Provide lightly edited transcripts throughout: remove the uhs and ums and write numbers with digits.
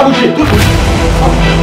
Va bouger, tout bouger. Va bouger.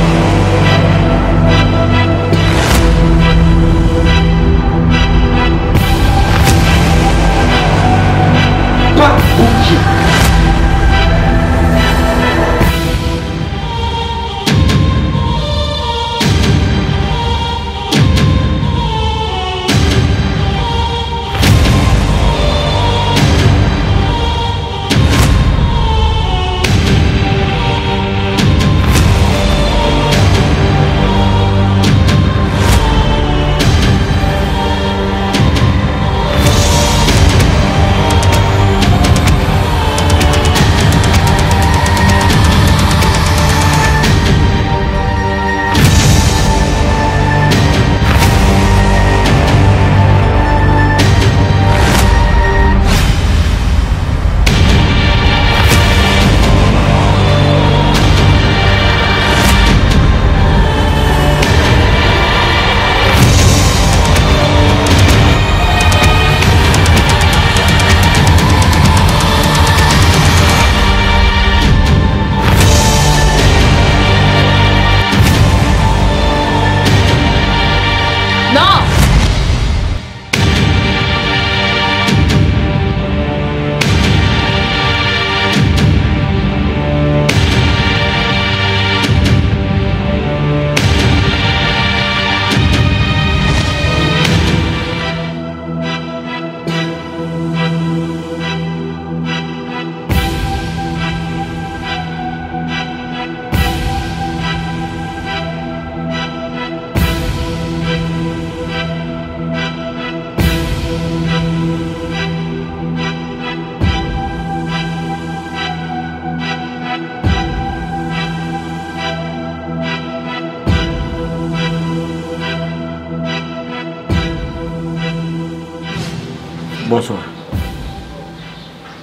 Bonsoir.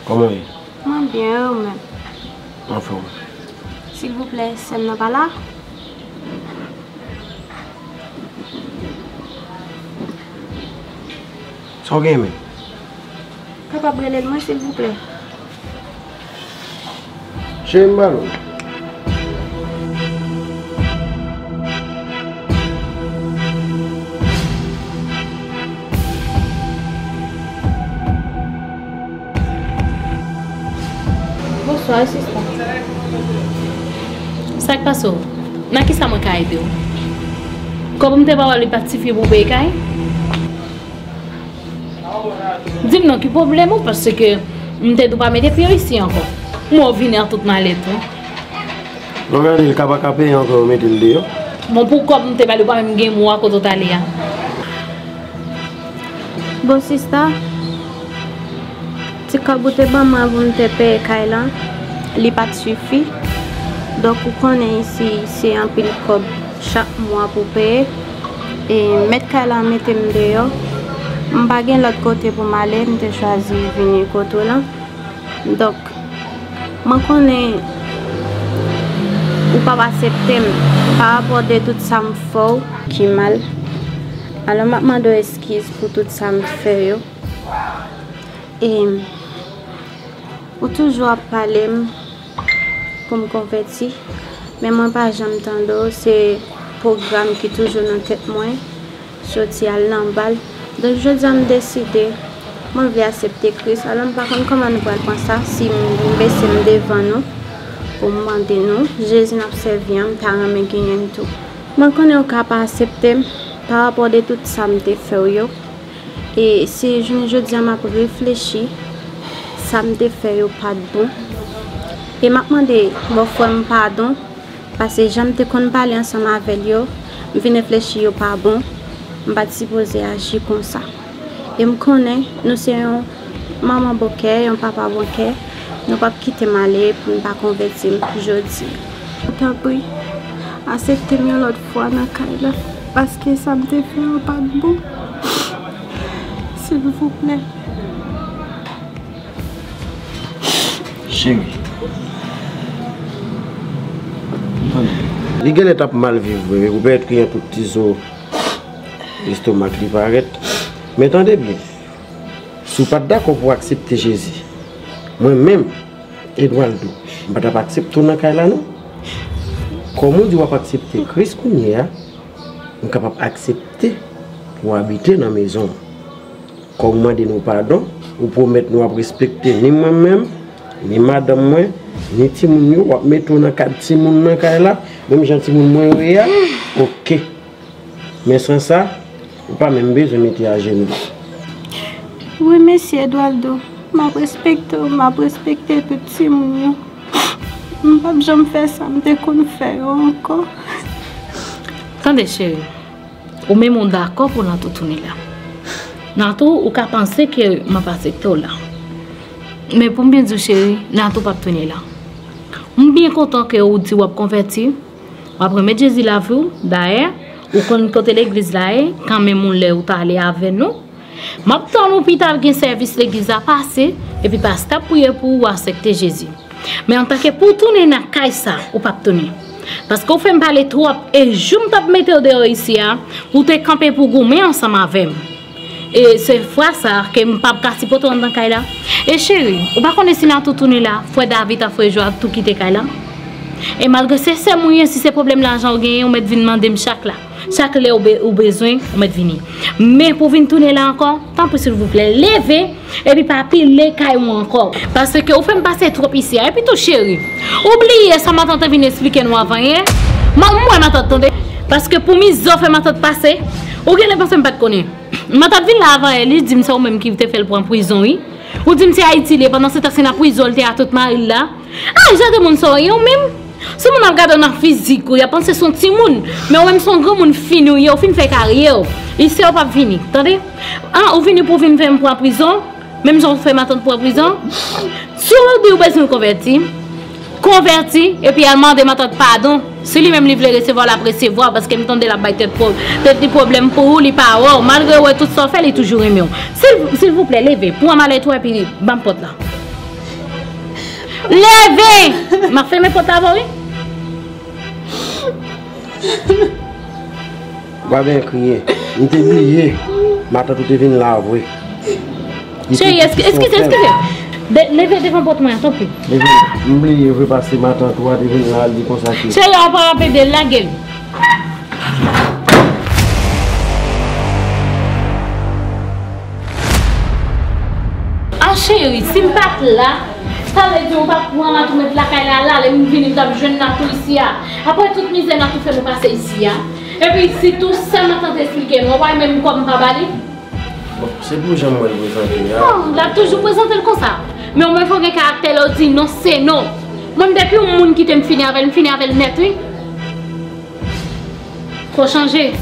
Comment est-ce? Moi bien, moi. En forme. S'il vous plaît, ça n'est pas là. Ça va bien. Papa, prenez-moi, s'il vous plaît. J'ai mal. Bonsoir, assistant. Ça qui passe? Na qui ça m'a aidé? Comme tu vas aller participer pour payer? Dis-moi qui problème parce que je t'ai pas mettre pied ici encore. Moi venir toute ma lettre. Regardez le capa capé encore mettre le dehors. Bon pourquoi tu t'es pas le pas même gain moi quand tu allé là? Bon sister. Si vous avez besoin de payer, il n'y a pas de suffit. Donc, vous connaissez ici, c'est un pile cob chaque mois pour payer. Et mettre Kaila, mettez-moi dehors. Je ne vais pas de l'autre côté pour m'aller, je vais choisir de venir côté là. Donc, je connais ou pas accepter par rapport à tout ça que je fais qui est mal. Alors, je demande des excuses pour tout ça que je fais. Et ou toujours à parler pour me convertir, mais moi pas jamais entendu, c'est programme qui toujours dans tête moi, sorti à l'emballe. Donc je me décider, moi je vais accepter Christ. Alors par contre comment nous pouvons penser ça si nous baissons devant nous, pour demander nous, Jésus n'a pas servi, t'as jamais gagné tout. Moi qu'on est capable d'accepter par rapport à tout ça me fait. Et si je dis à ma réfléchir, ça me fait pas de bon. Et maintenant, je me fais pardon parce que j'aime te parler ensemble avec eux. Je viens réfléchir pas bon. Je ne suis pas supposée agir comme ça. Et je me connais, nous sommes maman bokeh, un papa bokeh. Nous ne pouvons pas quitter malé pour ne pas convertir aujourd'hui. Aujourd'hui, acceptez-moi l'autre fois dans Kaila parce que ça me fait pas de bon. S'il vous plaît. Chérie. Les gens sont mal vivre. Vous pouvez être qu'il y a tout petit zoo. L'estomac qui paraît. Mais attendez bien. Si vous n'êtes pas d'accord pour accepter Jésus, moi-même, Eduardo, je ne vais pas accepter tout le monde. Comment je vais accepter Christ qu'on y a, on est capable d'accepter pour habiter dans la maison. Comment demander-nous pardon, ou promettre nous respecter ni moi-même, ni madame moi, ni petit monde, ou mettre dans cadre petit monde dans cadre là, même gentil monde moi réel. OK. Mais sans ça, on pas même besoin de mettre à genoux. Oui, monsieur Eduardo, m'a respecté tout petit monde. Mon papa, je me fais ça, je me fais encore. Attendez, chérie, ou même on est d'accord pour nous tourner là. Nato, on a pensé que je passais tout là. Mais pour bien dire, chérie, Nato pas tourner là. Je suis bien content que vous dites que vous convertir. Après, mettre Jésus la vie, d'ailleurs, ou quand l'église là, quand même on l'a ou allé avec nous. Maintenant, l'hôpital qui service l'église a passé, et puis pasteur prier pour accepter Jésus. Mais en tant que pour tourner dans la caille, ou pas tourner. Parce qu'on fait parler trop et je me mets dehors ici pour te camper pour gourmer ensemble avec moi. Et c'est fois ça que je ne peux pas passer pour tourner dans la caille là. Et chérie, ou pas qu'on est si tout tourner là, frère David a fait Joab tout quitter la caille là. Et malgré ces moyens, si ces problèmes l'argent gagné, on met venir demander chaque là. Chaque là au besoin, on met venir. Mais pour venir tourner là encore, tant que s'il vous plaît, levez et puis pas piler caillou encore parce que vous faites passer trop ici et puis tout chéri. Oubliez ça ma tante venir expliquer nous avant hier. Moi ma tante attendez parce que pour mes offres ma tante passer, ou bien les personnes pas connaît. Ma tante venir là avant elle dit ça ou même qui te fait le point prison oui. Ou dit c'est Haïti pendant cette année en prison elle à toute Marie là. Ah, j'ai demandé ça ou même si on regarde dans physique, on pense que c'est un petit monde, mais on même son grand monde fini, on finit faire carrière. Ici on pas fini, attendez. Ah, on vient pour venir faire pour prison, même si on fait ma tante pour prison. Si on dit ou besoin converti et puis elle demande ma tante pardon. Si lui même il veut recevoir la recevoir parce qu'elle me tendait la baille tête pour des problèmes pour lui pas malgré ouais tout ça fait il est toujours aimé. S'il vous plaît, levez pour aller toi et puis bam porte là. Levez! Ma femme est pour t'avoir, oui? Je vais bien crier. Je t'ai oublié. Ma tante est venue là, oui. Chérie, excusez-moi. Levez devant porte moi, tant pis. Levez. Je oublié, je vais passer ma tante, toi, tu es venue là, elle est consacrée. Chérie, on va rappeler de la gueule. Ah, chérie, si je ne suis pas là, ça veut dire qu'on va pouvoir mettre la caille là, les mouvilles, les jeunes, tout ici. Après toute misère, tout fait nous passer ici. Et puis si tout ça, ma tante explique, on va même comme pas parler. C'est pour jamais vous présenter. Non, on l'a toujours présenté comme ça. Mais on me fait un caractère, on dit non, c'est non. Moi, depuis que monde qui t'aime finir avec, le net, oui. Faut changer.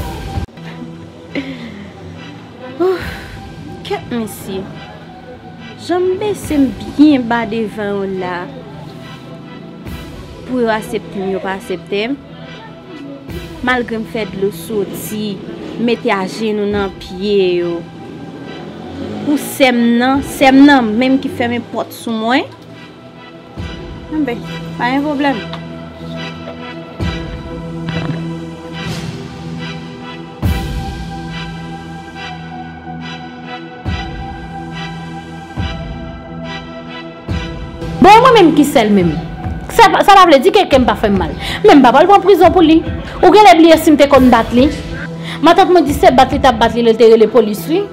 Qu'est-ce que monsieur? J'aimerais bien bas devant là pour accepter ou pas accepter. Malgré me fait de l'eau sortie, mettez à genoux dans pied yo. Ou semnan même qui ferme porte sous moi. Non ben, pas un problème. Bon, moi-même qui sais le même. Ça veut dire que quelqu'un ne m'a pas fait mal. Même pas en prison pour lui. Ou bien il a oublié si je me battais. Ma tante me dit que battu le police. Vous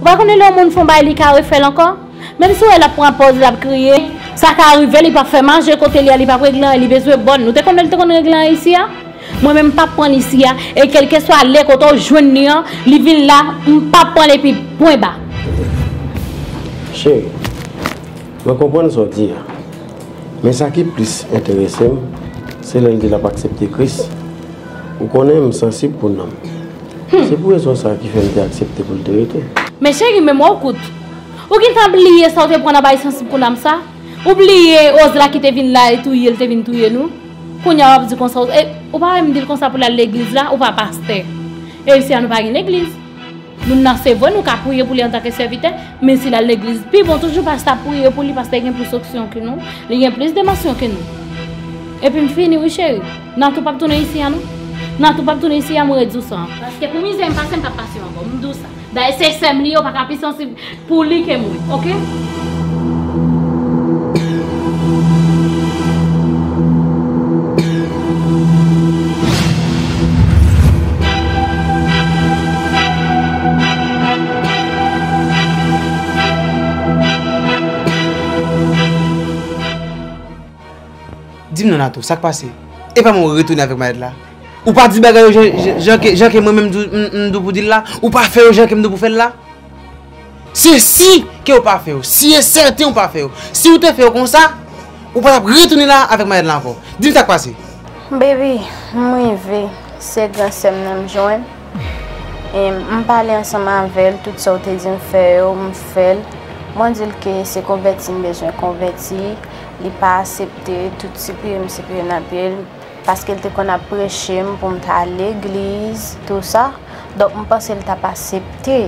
voyez que les gens font des choses encore. Même si elle a pris un pause, elle a crié. Ça arrive, elle n'a pas fait manger, elle n'a pas réglé, elle a besoin de bonne. Nous avons réglé ici. Moi-même, je ne prends pas ici. Et quel que soit l'air, quand on joue, les villes là, je ne prends pas les pieds. Point bas. Chérie. Je comprends ce que je dis. Mais ce qui est plus intéressant, c'est l'un de la pas accepter Christ. Vous connaissez sensible pour nous. C'est pour ça qui fait accepter pour le. Mais chérie, mais moi, écoute. Vous avez oublié ça, vous avez sensible pour nous. Vous oubliez Ozla qui est venu là et tout, il est venu tout nous. Vous avez dit comme ça. Vous pouvez me dire comme ça pour l'église là, ou pas pasteur. Et ici, on n'a pas une église. Nous n'avons pas prié pour lui en tant que serviteur, mais si l'église, puis ils vont toujours prier pour lui parce qu'il y a plus d'options que nous, il y a plus d'émotions que nous. Et puis, fini, oui, chérie, nous ne pouvons pas tourner ici à nous. Nous ne pouvons pas tourner ici à nous réduire ça. Parce que pour moi, je ne passe pas passer encore, je ne dis ça. D'ailleurs, c'est simple, on n'a pas plus sensible pour lui que moi, ok? dis-moi Nato, ça passe. Et pas mon retourner avec ma là. Ou pas dire bagarre gens que moi-même nous pour dire là, ou pas faire gens que nous pour faire là. C'est si que ou pas faire, si est certain ou pas faire. Si ou te fait comme ça, ou pas retourner là avec ma là encore. Dis-moi ça passe. Baby, moi vais c'est grâce à me joindre. Et on parlait ensemble avec elle, tout ça te dit on fait. Moi dis que c'est converti, besoin converti, il pas accepté tout supprimer appel parce qu'elle te qu'on a prêché pour me à l'église, tout ça. Donc on pense qu'elle t'a pas accepté.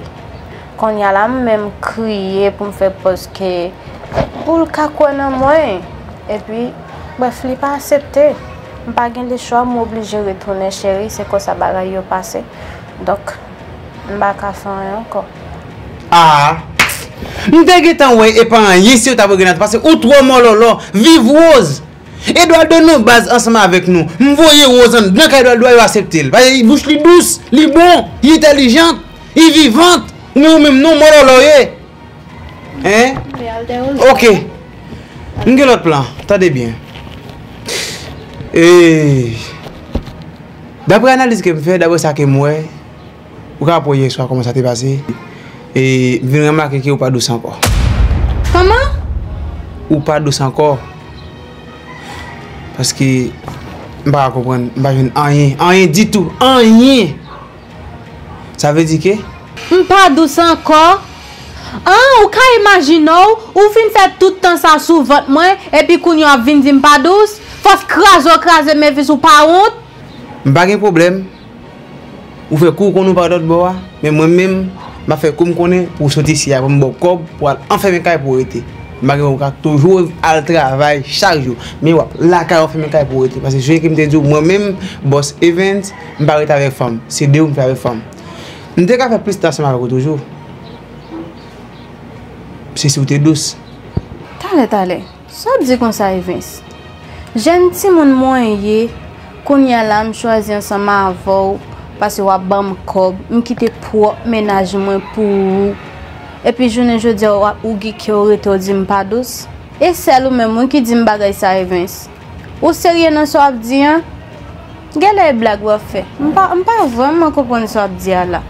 Qu'on y a la même crier pour me faire parce que pour le cas qu'on a moins et puis bref, il pas accepté. On pas gain le choix, m'obliger retourner chérie, c'est quoi ça bagaille passé. Donc on va faire encore. Ah. Nous t'inquiétons ouais et pas un ici au tabou grenade parce que ou trois mololo vive Rose et doit donner nos bases ensemble avec nous. Nous voyons Rose donc elle doit accepter. Parce qu'il bouche lui douce, lui bon, il est intelligente, il vivante. Nous même non mololo hein? OK. Nous avons l'autre plan. Attendez bien. Et d'après l'analyse que je fais, d'après ça que je fais, vous pouvez voir comment ça s'est passé. Et vous remarquez que vous n'avez pas douce encore. Comment? Ou pas douce encore. Parce que je ne comprends pas, je ne comprends rien du tout. Rien. Ça veut dire que? Je ne pas douce encore. Ah, ou quand imaginez, ou fin fait tout le temps ça sous votre main, et puis qu'on y a vint dim pas douce, faut craser mes fils ou pas honte. Pas de problème. Ou fait cours qu'on nous parle d'autre bois, mais moi-même, m'a fait comme qu'on est pour sortir ici avec mon cob pour enfermer caille pour été. M'a toujours à travail chaque jour, mais ouais, la caille enfermer caille pour été parce que je qui me dit moi-même boss event, m'a arrêté avec femme, c'est deux me fait avec femme. Nous t'ai fait plus d'ensemble avec toujours. C'est si vous êtes douce. T'allez. Ça dit qu'on ça Vince. J'aime si mon moyen qu'on y a l'âme choisir ensemble avant parce que on bam cob, on quitte pour ménagement pour et puis je dis ou qui aurait dit pas douce et celle ou même qui dit bagay ça Vince. Ou sérieux non ça dit hein? Quelle blague vous fait? On pas vraiment comprendre ça dit là.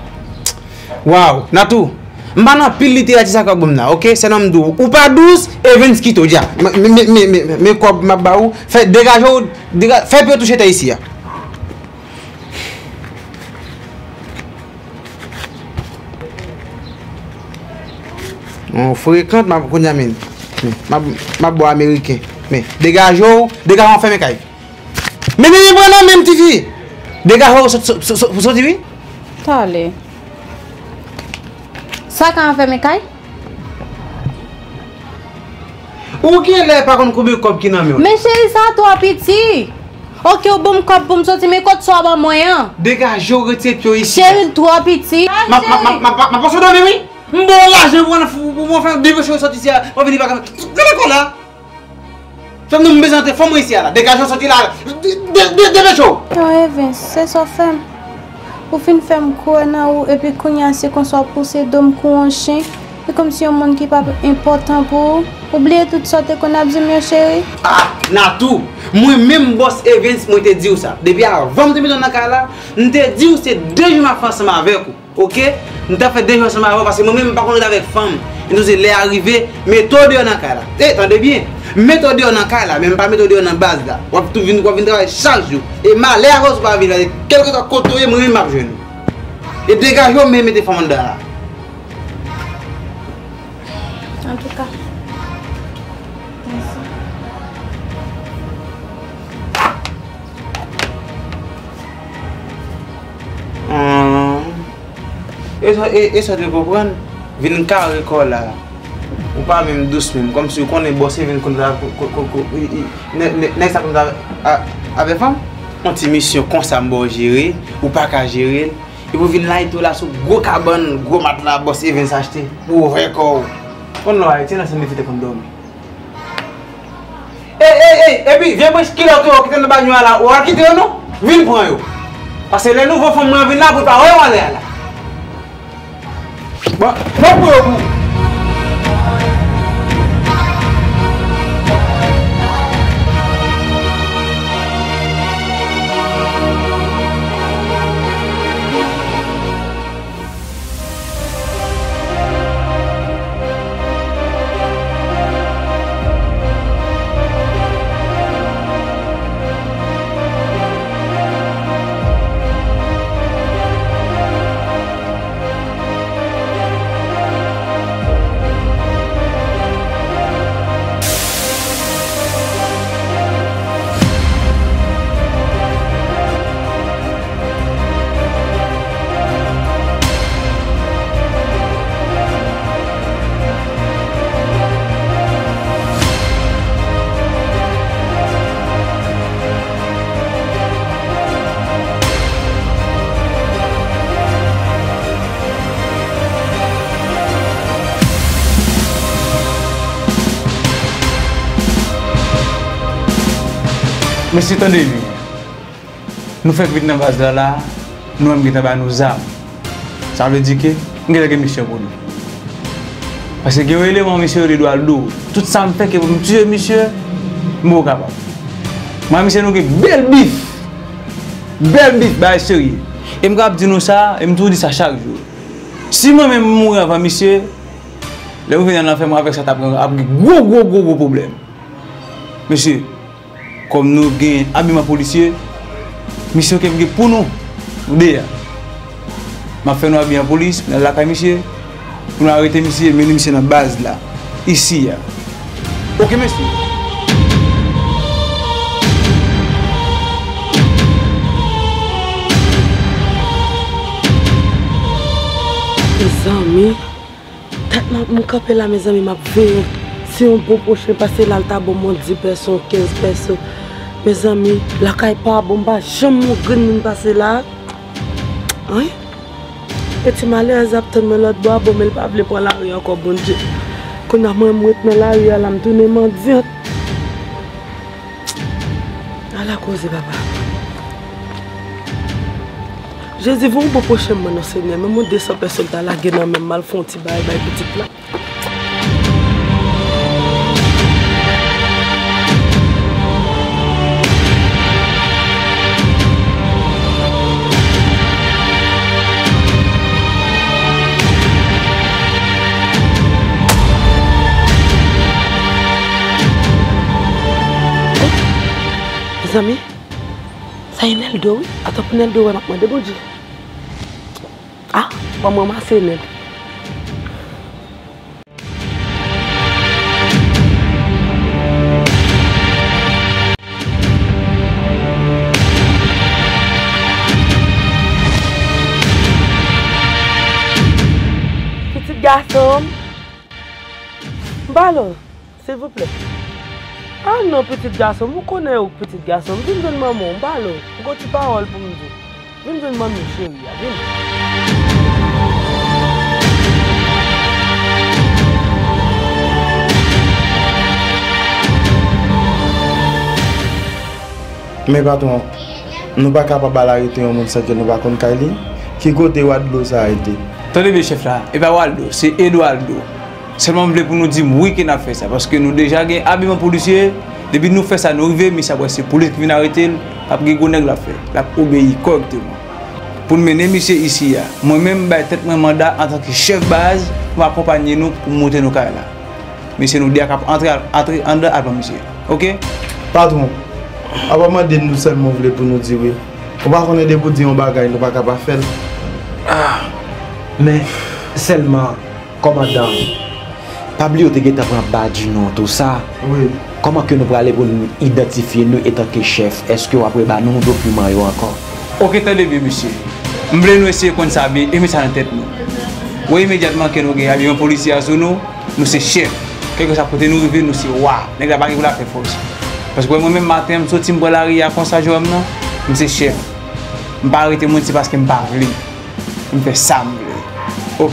Waouh, Natou. M'bana pile littérature ça comme là, OK, c'est nom dou. Ou pas douce et Vince qui te dit. Mais quoi ma baou, fait dégager, fait peu toucher ta ici. On fréquente ma Konyamin. Ma bois américain. Mais dégager on fait mes cailles. Mais voilà même TV. Dégager sur TV. T'allez. Ça quand on fait mes cailles? Ou qui est là par contre combien de copes qui n'en met? Mais chérie, ça toi petit. OK, au bon cop pour me sortir mes codes soit bon moyen. Dégage, je retire toi ici. Chérie, toi petit. Ma portion de oui. Bon là, je vois pour moi faire deux choses sortir ici. On va venir pas comme. Qu'est-ce qu'on a? Femme nous présenter femme ici là. Dégage, on sortir là. Deux choses. Ouais, Vince, c'est ça femme. Pour fin femme quoi naou et puis qu'on c'est qu'on soit poussé d'homme qu'on chien et comme si un monde qui pas important pour oublier toutes sortes qu'on a besoin mon chéri. Ah Natou, moi même boss Evans moi te dit ça depuis avant de me dans là on te dit c'est deux jours ensemble avec vous, OK, on t'a fait deux jours ensemble parce que moi même pas connait avec femme et nous c'est arrivé méthode dans là et attendez bien méthode dans là même pas méthode dans base là on tout vient travailler chaque jour et mal les rose pas venir quelque soit côtoyer moi même m'a jeune et dégager même mettre femme dans là. En tout cas. Merci. Et ça te comprendre, vient car école là. Ou pas même douce même comme si on est bossé vient qu'on là avec femme. On t'y mission comme ça me gérer ou pas qu'à gérer et vous venir là et tout là sur gros cabane, gros matelas bossé vient s'acheter pour record. On l'a été dans ce métier de condom. Et puis viens parce qu'il a tout qui dans bagnou là, ou qui te non? Viens prend yo. Parce que les nouveaux femmes viennent là pour pas aller là. Bon, bon. Mais si ton début, nous faisons vite dans la base là, nous avons nos armes. Ça veut dire que nous avons une mission pour nous. Parce que les éléments, monsieur, ils doivent l'eau. Tout ça me fait que vous me tuez, monsieur, je suis capable. Moi, monsieur, nous avons une belle bif, bah, sérieux. Et je me dis nous ça, et je me dis ça chaque jour. Si moi-même je mourir avant monsieur, le gouvernement de l'enfer avec ça, tu as un gros problème. Monsieur, comme nous avons un ami policier, monsieur qui est pour nous, déjà. Je fais nous habiller en police, dans la caille, monsieur. Nous arrêter monsieur, mais monsieur dans la base là, ici. Ok, monsieur. Mes amis, je suis là, mes amis, je suis là. Si on peut passer là, bon, 10 personnes, 15 personnes. Mes amis, la caille pas bon, jamais je passer là. Hein? Et tu m'as l'air à me l'autre bois, bon, mais pas pour la rue encore, bon Dieu. Quand on a moins de la rue, elle me tourne mendiante. À la cause, papa. Je dis, vous ne pouvez pas me lancer, mais moi, 200 personnes dans la guerre, même mal font un petit bail, petit plat. Mes amis, ça y est, elle doit, attends, elle doit, elle doit, ah, bon, maman, c'est net. Petit garçon. Ballon, s'il vous plaît. Ah non, petit garçon, vous connaissez où petit garçon. Viens donner maman, ballon. Vous avez des paroles pour me dire. Viens donner maman, chérie, viens. Mais patron, nous ne sommes pas capables d'arrêter un monde que nous ne connaissons pas. Qui côté Waldo ça a été? Tenez bien, chef là, et bien Waldo, c'est Eduardo. Seulement, je pour nous dire oui qu'il a fait ça. Parce que nous déjà avons habillement policier. Depuis nous faisons ça, nous arrivons, mais ça c'est la police qui vient arrêter. Après, nous avons fait. Nous avons obéi correctement. Pour mener monsieur ici, moi-même, je vais mon mandat en tant que chef base pour accompagner nous pour monter nos carrières. Mais c'est nous dire qu'on entrer en dedans après monsieur. Ok? Patron. Avant de nous seulement voulons pour nous dire oui. On va connaître des bouts en bagaille, nous ne pouvons pas faire. Ah, mais seulement, commandant, Pablo te guette avant bas du nom tout ça. Oui. Comment que nous pouvons aller pour nous identifier nous étant que chef? Est-ce que vous avez nos documents encore? Ok, t'as bien monsieur. Nous voulons essayer de savoir et mettre ça en tête nous. Oui, immédiatement que nous avons un policier à nous, nous sommes chefs. Quelque chose à côté nous vivons, nous sommes waouh. Nous n'avons pas de faire force. Parce que moi-même, matin, je suis sorti de la rue à Consajom, je suis chef. Je ne vais pas arrêter mon petit parce que je parle. Je fais ça. Ok?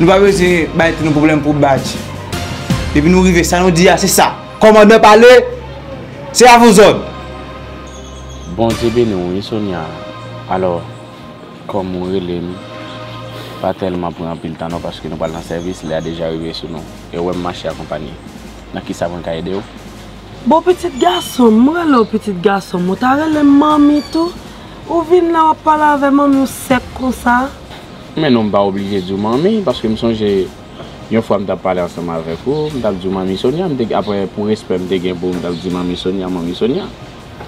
Nous n'avons pas besoin de problème pour badge. Et puis nous arrivons, ça nous dit, c'est ça. Commandant parler, c'est à vos ordres. Bon, c'est bien, nous, Sonia. Alors, comme nous relèvons, pas tellement pour un peu de temps parce que nous parlons en service, il est déjà arrivé sur nous. Et nous avons marché accompagné. Nous savons qu'il y a des gens. Bon petit garçon, moi le petit garçon, moi t'arrête les mamies tout. Ou vient là parler avec maman sec comme ça. Mais non, pas obligé de dire maman parce que me songe une fois me parler ensemble avec vous, me dit maman Sonia, après pour respect me gain pour me dit maman Sonia.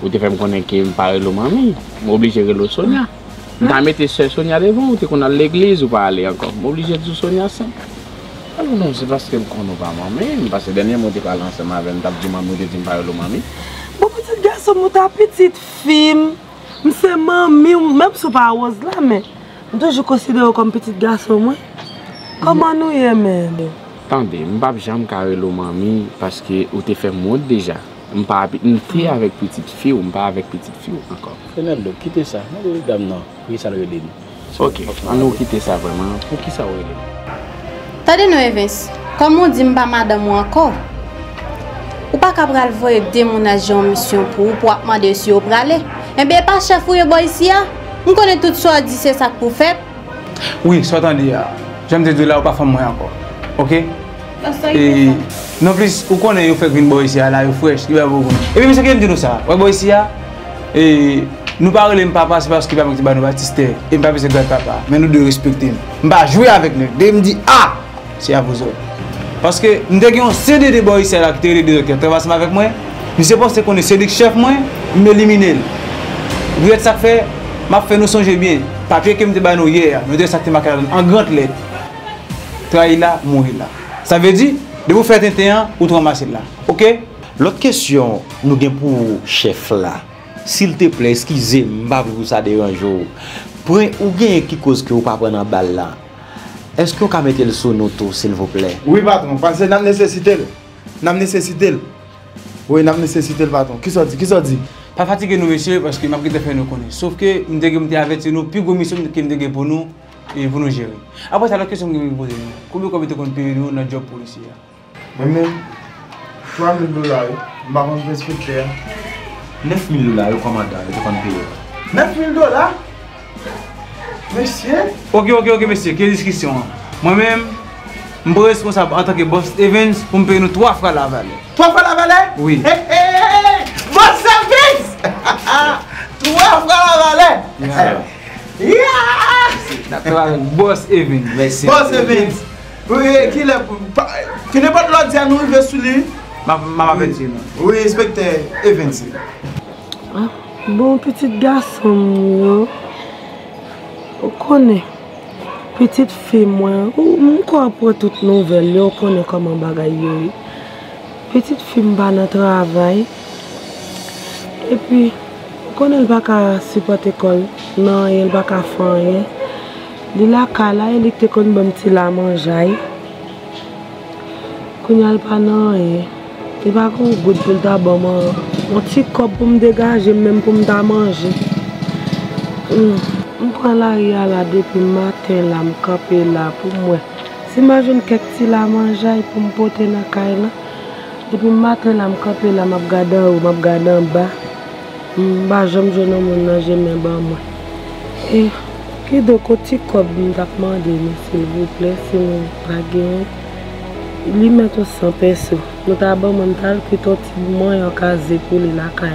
Ou te fait me connaître que me parler le maman, obligé de le Sonia. T'as mettre Sonia devant ou tu qu'on à l'église ou pas aller encore, obligé de Sonia ça. Alors non, c'est parce que je ne connais pas maman, parce que dernier mot de parler ensemble avec nous, je ne parle pas maman. Bon petit garçon, je petite fille, je suis maman, même si je ne suis pas rose là, mais je considère comme petit garçon. Comment nous y sommes? Attendez, je ne parle pas de maman parce que vous fait mot déjà. Je ne parle pas avec petite fille ou pas avec petite fille encore. Fernando, quittez ça. Oui, ça le dit. Ok, on nous quitte ça vraiment. Pour qui ça le dit? Tade nous, Evans, comme on dit, madame, moi encore. Ou pas qu'après le voyer démonage en mission pour demander si vous aller. Eh bien, pas chef ou boy ici. On connaît tout ça, dit c'est ça pour faire. Oui, soit attendez. J'aime te dire là ou pas faire moi encore. OK? Et non plus, vous connaissez vous fait une boy ici là, vous fresh, qui va vous. Et puis monsieur qui me dit nous ça. Ouais boy ici et nous parlons de papa, c'est parce qu'il va me dire que nous Baptiste et pas besoin de papa. Mais nous devons respecter. Nous va jouer avec nous. Ils me disent ah, c'est à vous autres. Parce que nous avons un CD de boys qui travaillent avec moi. Je suppose qu'on est CD chef, moi, je m'élimine. Vous êtes ça que fait, je fais nous songer bien. Papier que je me dis hier, nous devons sortir ma carrière en grande lettre. Trahir là, mourir là. Ça veut dire, de vous faire 21 ou 3 masses là. OK? L'autre question, nous avons pour chef là. S'il te plaît, excusez-moi pour ça dérange. Pour ou bien qui cause que vous ne pouvez pas prendre la balle là. Est-ce qu'on peut mettre le sous nos tours, s'il vous plaît? Oui, patron, parce que nous avons nécessité. Nous avons nécessité. Oui, nous avons nécessité, patron. Qui s'en dit? Qui s'en dit? Pas fatigué, nous, monsieur, parce que nous avons fait nous connaître. Sauf que nous avons avec nous, plus de missions que nous avons pour nous et pour nous gérer. Après, c'est la question que nous avons posée. Combien de temps nous avons notre job policier? Moi-même, 3 000 $, je vais vous respecter. 9 000 $, le commandant, le compagnon. 9 000 $? Monsieur? Ok, monsieur, quelle discussion? Moi-même, je suis responsable en tant que boss Evans pour me payer nous 3 fois la valeur. 3 fois la valeur? Oui. Boss service! 3 fois la valeur! D'accord, boss Evans, merci. Boss Evans! Oui, qui n'est pas de l'autre dire nous, il veut sous lui. Oui, inspecteur Evans. Ah, bon petit garçon, on connaît. Petite fille, moi, on comprend toutes les nouvelles, on connaît comment bagailler. Petite fille, on va travail. Et puis, on connaît le bac à supporter l'école. Non, il va pas faire rien. Il a cala, il était comme un petit la manger. Il a pas non. Il va qu'on goûte pour d'abord mon petit cop pour me dégager, même pour me manger. Je prends la ria là depuis le matin, là, je camper là pour moi. Si je joue quelque chose à manger pour me porter dans la caille là, depuis le matin, là, je camper là, je regarde en haut, je regarde en bas. Je ne vais jamais jouer dans mon âge, mais bon, moi. Et qui de côté comme je demande, s'il vous plaît, si vous avez lui met 100 pesos. Nous avons mental que tout le monde est casé pour la caille.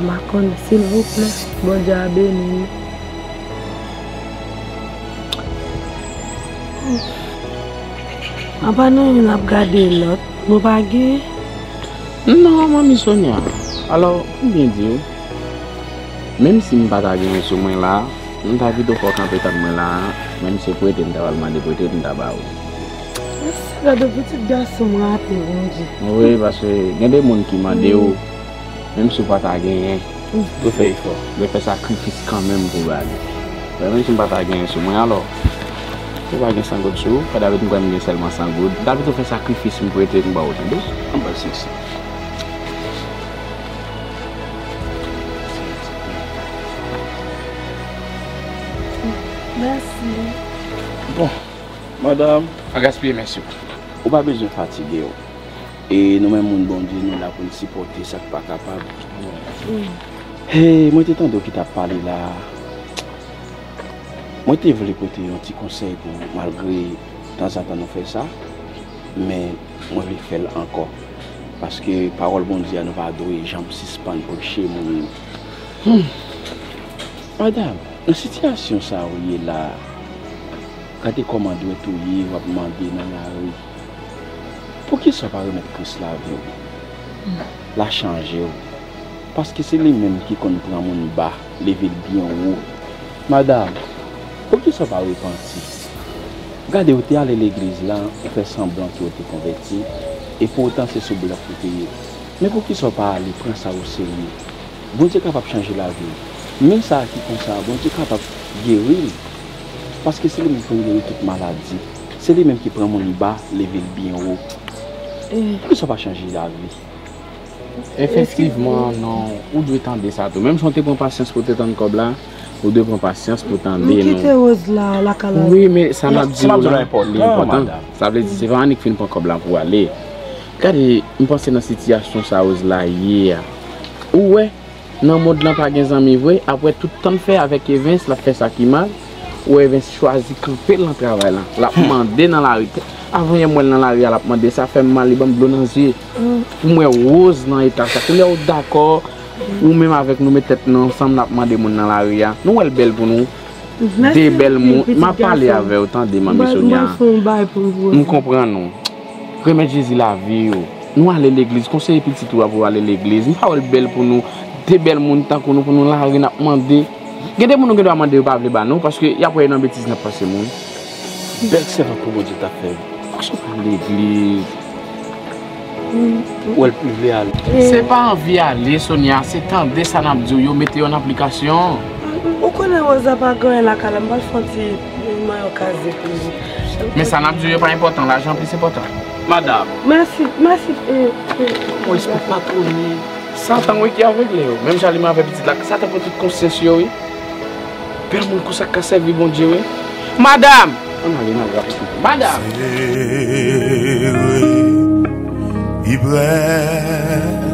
Je connais, s'il vous plaît, bon Dieu béni. Ah bah non, on a regardé l'autre. Nous baguer. Non, maman Sonia. Alors, bien dit. Même si nous baguer sur moi là, nous t'avais de quoi camper ta moi là, même si pour être normalement de côté de tabac. C'est de petits garçons ratés, on dit. Oui, parce que il y a des gens qui m'ont dit même si pas ta gagner, tu fais effort, tu fais sacrifice quand même pour baguer. Même si pas ta gagner sur moi alors. Je ne sais pas si je suis pas David je seulement sans goût. David fait sacrifice pour être en bas de en bas de 6. Merci. Bon, madame, à gaspiller, merci. Vous n'avez pas besoin de fatiguer. Et nous-mêmes, bon Dieu, nous là pour nous supporter, ça n'est pas capable. Hé, moi, tu es tant qui t'a parlé là. Moi, je voulais écouter un petit conseil pour malgré de temps en temps nous faire ça, mais moi je vais faire encore. Parce que parole bon Dieu nous va adorer, jambes suspendent pour chez moi. Madame, la situation ça où est là, quand tu commandes tout, tu vas demander dans la rue. Pour qui ça va remettre Christ la vie? La changer. Parce que c'est les mêmes qui comprennent mon bas, les villes bien haut. Madame. Pour qui ça va repentir? Regardez, vous êtes allé à l'église là, vous faites semblant que vous êtes converti, et pour autant c'est sous bloc pour payer. Mais pour qui ça va aller, prends ça au sérieux. Bon Dieu est capable de changer la vie. Même ça qui compte ça, bon Dieu est capable de guérir. Parce que c'est lui-même qui guérit toute maladie. C'est lui-même qui prend mon bas, lever bien haut. Pour qui ça va changer la vie? Effectivement, non. Vous devez tendre ça tout. Même si on te prend patience pour te tendre comme là, vous devez prendre patience pour t'en dire. Oui, mais ça m'a dit l'important. Ça veut dire que c'est vraiment qu'il ne faut pas aller. Regardez, je pense que dans la situation là hier. Ouais, dans le monde là pas des amis vrai, après tout le temps fait avec Evans, la fait ça qui mal. Ou Evans choisi camper dans le travail là. La mandé dans la rue. Avant moi dans la rue, la mandé ça fait mal, il bon bleu dans yeux. Pour moi rose dans état ça. Tout le monde d'accord ou même avec nous mettre ensemble la mandé monde dans la rue. Nous elle belle pour nous. Des belles mots, m'a parlé avec autant de mamie Sonia. Nous comprenons. Remettre Jésus la vie. Nous allons à l'église, conseiller petit tout pour aller à l'église. Nous pas belle pour nous, des belles montagnes pour nous la rue n'a demandé. Il y a des gens qui doivent demander pas les banon parce que il y a pas une bêtise n'a pas ce monde. Belle servante pour Dieu t'a fait. Parce que l'église où elle pouvait aller. C'est pas envie aller Sonia, c'est temps de ça n'a dit yo mettez en application. On connaît aux apagons la calamba fanti maillot casé. Mais ça n'a dit pas important, l'argent plus important. Madame. Merci, merci. On ne peut pas tourner. Ça, t'as un qui avec lui. Même j'allais avec petite là. Ça, t'as pas toute concession, oui. Personne ne s'est cassé, oui, bon Dieu, oui. Madame. Madame. Ibrahim.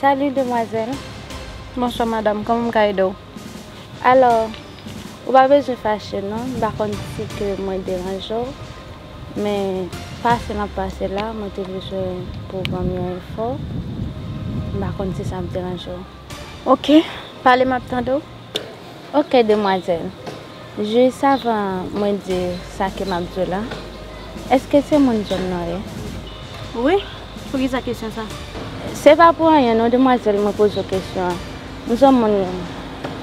Salut demoiselle, bonsoir madame, comment vous allez? Alors, vous n'avez pas besoin de fâcher, non? Par contre, si que moi dérange, mais passer la passer là, moi je vais pour mieux le fort. Par contre, si ça me dérange. Ok, parlez ma tante. Ok demoiselle, je savais moi dire ça que m'a dit là. Est-ce que c'est mon job non? Oui, pour qui ça question ça? C'est pas pour rien, non, demoiselle me pose des questions. Nous sommes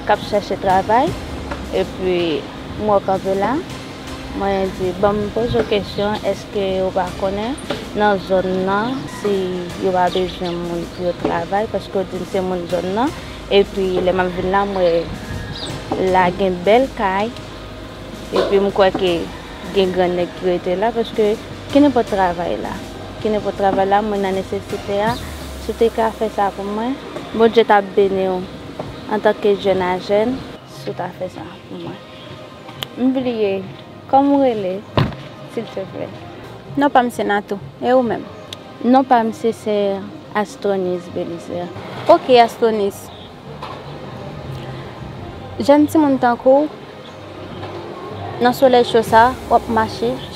cap chercher travail et puis moi quand je là, moi je dis bon me pose des questions. Est-ce que vous va connaître dans zone là si vous avez besoin de travail parce que c'est mon zone là et puis les mêmes villes là moi la gain belle caille et puis moi crois que gain grand qui était là parce que qui n'est pas travail là, qui n'est pas travail là, moi n'a nécessité là. Tout ce qui a fait ça pour moi, bon Dieu t'a béni en tant que jeune à jeune, tout a fait ça pour moi. Oubliez, comme vous voulez, s'il te plaît. Non pas monsieur Nato, et vous-même? Non pas monsieur, c'est Astronis Belisaire. Ok Astronis. J'aime si mon temps court, dans le soleil chaud ça, on marche,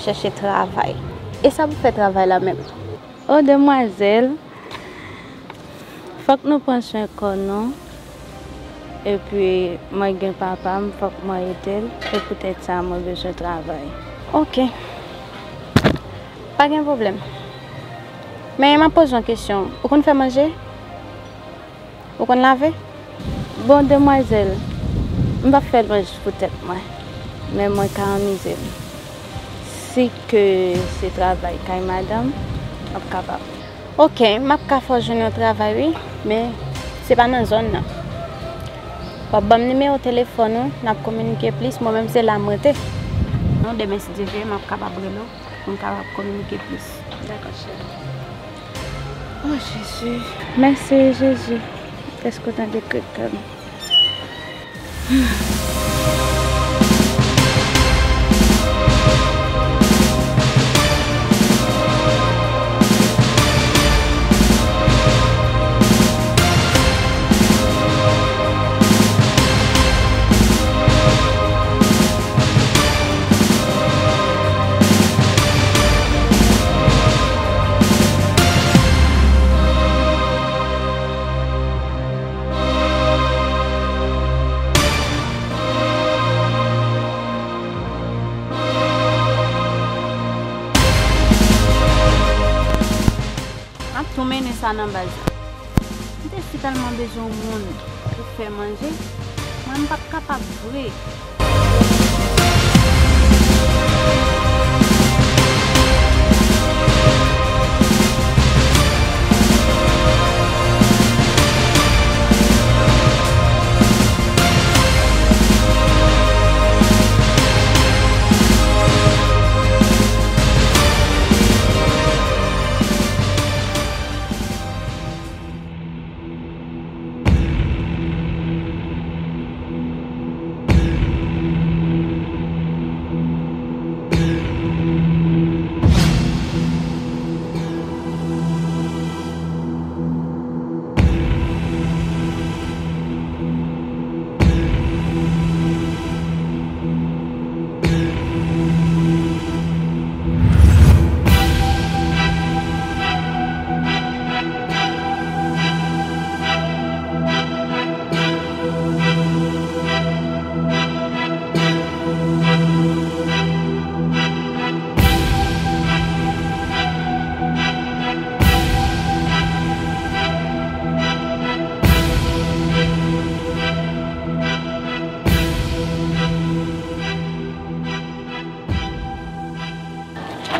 chercher travail. Et ça vous fait travail là même. Oh demoiselle, faut que nous pensions encore non et puis moi j'ai papa me faut que moi aide et peut-être ça moi besoin de travail. OK, pas de problème, mais m'a pose une question, vous qu'on fait manger, vous qu'on laver? Bon demoiselle, on va faire manger peut-être moi, mais moi calmiser si que c'est travail quand madame est capable. Ok, je suis au travail, oui, mais ce n'est pas dans la zone. Quand je suis au téléphone, je communique plus, moi-même c'est la moitié. Non, demain si Dieu veut, je suis capable de communiquer plus. D'accord, chérie. Oh Jésus. Merci Jésus. Qu'est-ce que tu as décrit comme? ça dans base. Si tellement besoin de monde pour faire manger, moi je ne suis pas capable de jouer.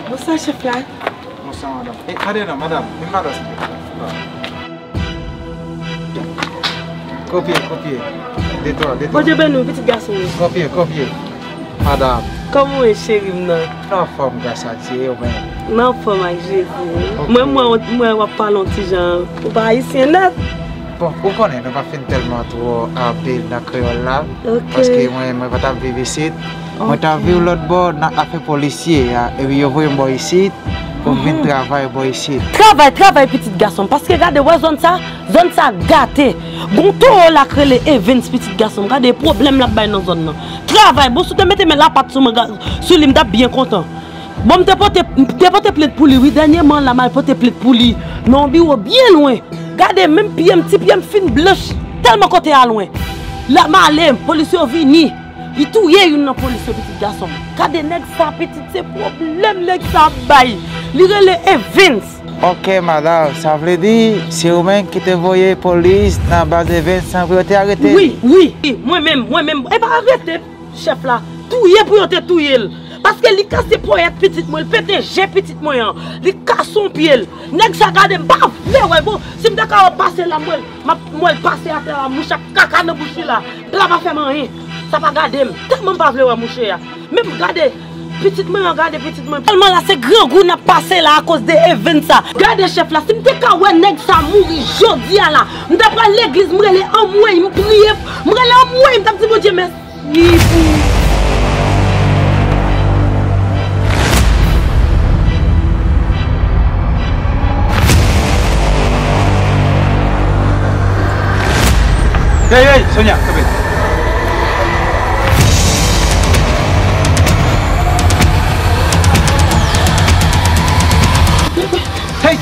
Bonsoir, chef là. Bonsoir, madame. Et allez là, madame. Copier. Détour. Bonjour, ben nous, petit garçon. Copier. Madame. Comment est chérie, non? En forme, grâce à Dieu, ouais. En forme avec Jésus. Moi, je parle en petit genre. Vous parlez ici, là? Bon, vous connaissez, nous pas fait tellement trop à pile dans le créole là. Parce que moi, je vais vivre ici. Moi t'as vu l'autre bord dans affaire policier et puis vous voyez moi ici pour venir travailler moi ici. Travail petit garçon parce que regardez ouais zone ça gâté. Bon tout la créer les events petit garçon regardez problème là bas dans zone là. Travail bon si tu mettez mais la patte sur lui m'ta bien content. Bon me porter plainte pour lui oui dernièrement la mal porter plainte pour lui. Non bio bien loin. Regardez même pied un petit pied fin blanche tellement côté à loin. La malem policier vini. Il touille une police petit garçon. Quand des nègres ça petit c'est problème les ça bail. Lirez les Evans. OK madame, ça veut dire c'est vous-même qui te voyez police dans la base Evans sans vous être arrêté. Oui, moi-même. Et pas arrêté chef là. Touiller pour te touiller. Parce que les casse pour être petite moi, pété j'ai petite moyen. Les casse son pied. Nèg ça garder pas vrai bon, si me d'accord passer la moi passer à terre moucha caca dans bouche là. Là pas faire rien. Ça va garder, tellement pas vouloir moucher. Même regardez, petite main. Tellement là, c'est grand goût n'a passé là à cause des événements ça. Regardez chef là, si m'te ka wè nèg ça mouri jodi a là, m'ta prendre l'église, m'rele en moi, m'prier, m'rele en moi, m'ta dit mon Dieu merci. Hey, Sonia, come here.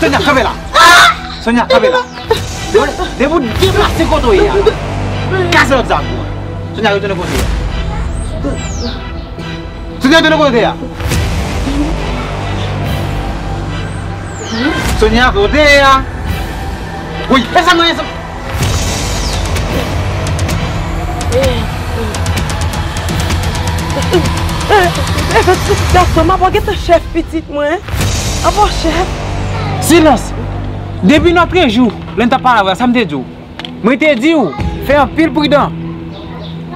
Sonia, come là. Sonia, come là. Devez-vous déplacer contre toi. Casse l'autre jambe. Sonia, retourne côté. Sonia, retourne côté. Sonia, côté. Oui, laisse-moi. Garçon, ma baguette de chef petite moi. Ah bon chef. Silence. Depuis notre jour, l'on t'a parlé, ça me dit. Je te dis, fais un pile prudent.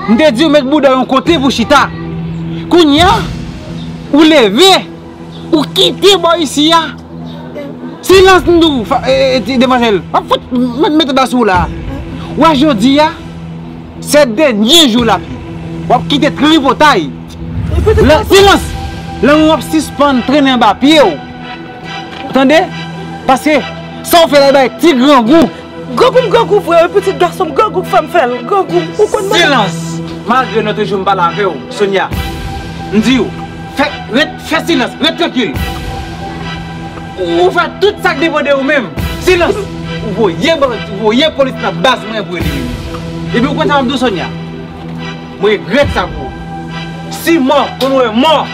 Je te dis, mets le bout d'un côté pour chita. Kounya, ou lever, ou quitter ici. Silence, nous, demoiselle. Mettez dans sous là. Ou aujourd'hui, ces derniers jours-là, on quitte le tripotail. Silence. Là, on va suspendre, traîner un papier. Attendez? Parce que ça on fait là-bas avec petit grand goût. Grand goût, vrai, petit garçon, grand goût, femme, femme, grand goût. Silence! Malgré notre jour, je ne parle pas avec vous, Sonia. Je dis, fais silence, reste tranquille. Vous faites tout ça que vous voulez vous-même. Silence! Vous voyez la police dans la base pour éliminer. Et puis, vous comprenez tout, Sonia. Je regrette ça pour vous. Si mort, pour nous est mort,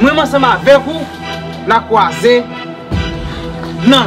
moi, je suis avec vous, la croisée. Non.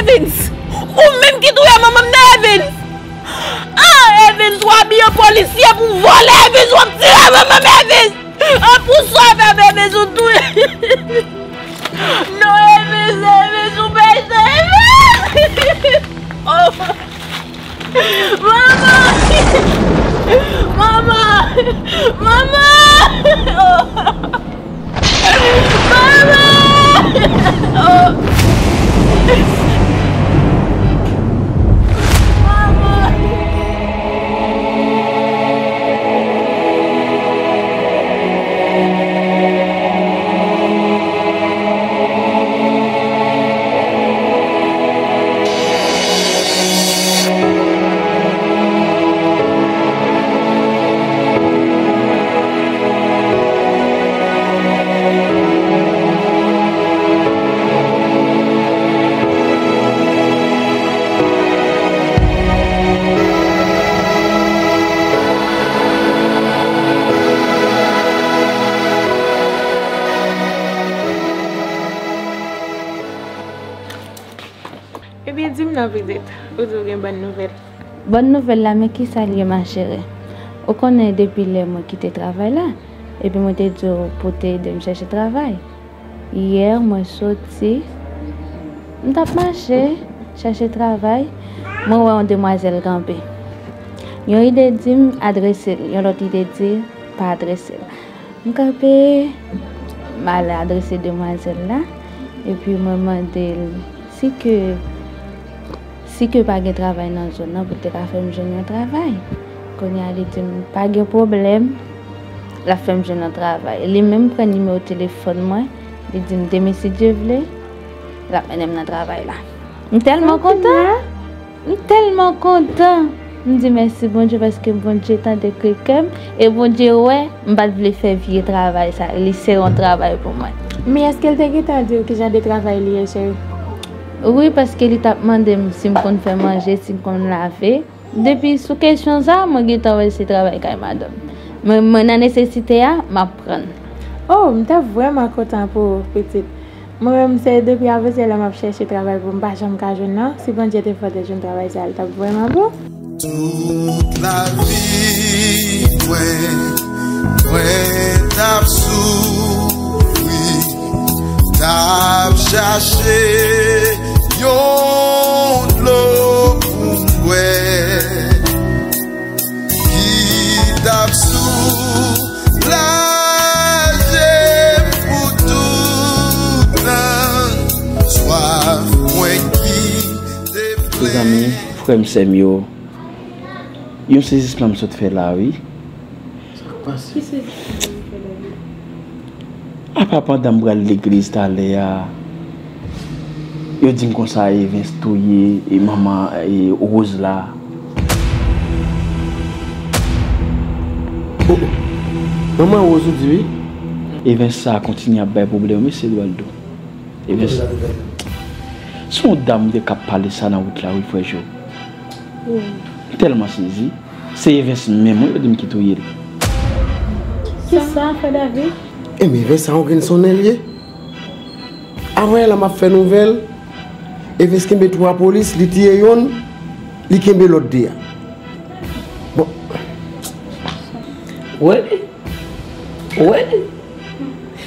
Evans. Ou même qui doit maman Evans. Ah, Evans, ou bien policier pour voler Evans, ou tirer maman Evans. Ah, pour sauver Evans, ou tout. Non, Evans, Evans, ou pas Evans. Oh. Maman! Maman! Maman! Oh. Maman! Oh. Bonne nouvelle là, mais qui s'allie ma chérie. On connaît depuis les mois qui te travaille là. Et puis moi t'ai dit pour t'aider me chercher travail. Hier moi sorti, on t'a marché chercher travail. Moi ouais une demoiselle campé. Yon idée dit adresser, yon l'autre idée dit pas adresser. On campé mal adresser demoiselle là. Et puis moi demandé si que si que pas de travail dans la zone, vous pouvez faire un travail. Quand il y a dit pas de problème, la femme jeune un travail. Les mêmes prennent le numéro de téléphone, moi, ils disent demain si Dieu veut, la femme un travail là. Je suis tellement content, je suis tellement content. Je dis merci bon Dieu parce que bon Dieu tant de quelqu'un et bon Dieu ouais, je ne vais pas faire vieux travail ça, laisser un travail pour moi. Mais est-ce qu'elle t'a dit que j'ai des travail lié chérie? Oui, parce qu'il t'a demandé si je peux faire manger, si je peux laver. Depuis sous question ça, moi j'ai travaillé ce travail avec madame. Mais mon nécessité à m'apprendre. Oh, je suis vraiment content pour petite. Moi-même c'est depuis avec elle m'a cherché travail pour me pas jamais non, si bon Dieu te fait des jeunes travail ça, t'as vraiment beau. Toute la vie, ouais, t'as souffri, t'as cherché. Yon l'eau qui d'absous la pour tout un soir qui déplaît. Les amis, frère Semio, yon saisis pas m'sot fait là, oui? Qui c'est? A papa d'ambra l'église d'aléa. Je dis comme ça, Evans Touye et maman et Rose là. Oh, maman Rose aujourd'hui, Evans ça continue à avoir des problèmes, mais c'est Eduardo. Evans, son dame de cap parler ça dans route là, il faut jouer. Tellement saisi, c'est Evans même, je dis qui Touye. C'est ça, frère David? Eh mais Evans ça organise son allié. Ah ouais, elle m'a fait nouvelle. Et parce qu'il y a trois polices, il y a l'autre dia. Bon. Ouais. Ouais.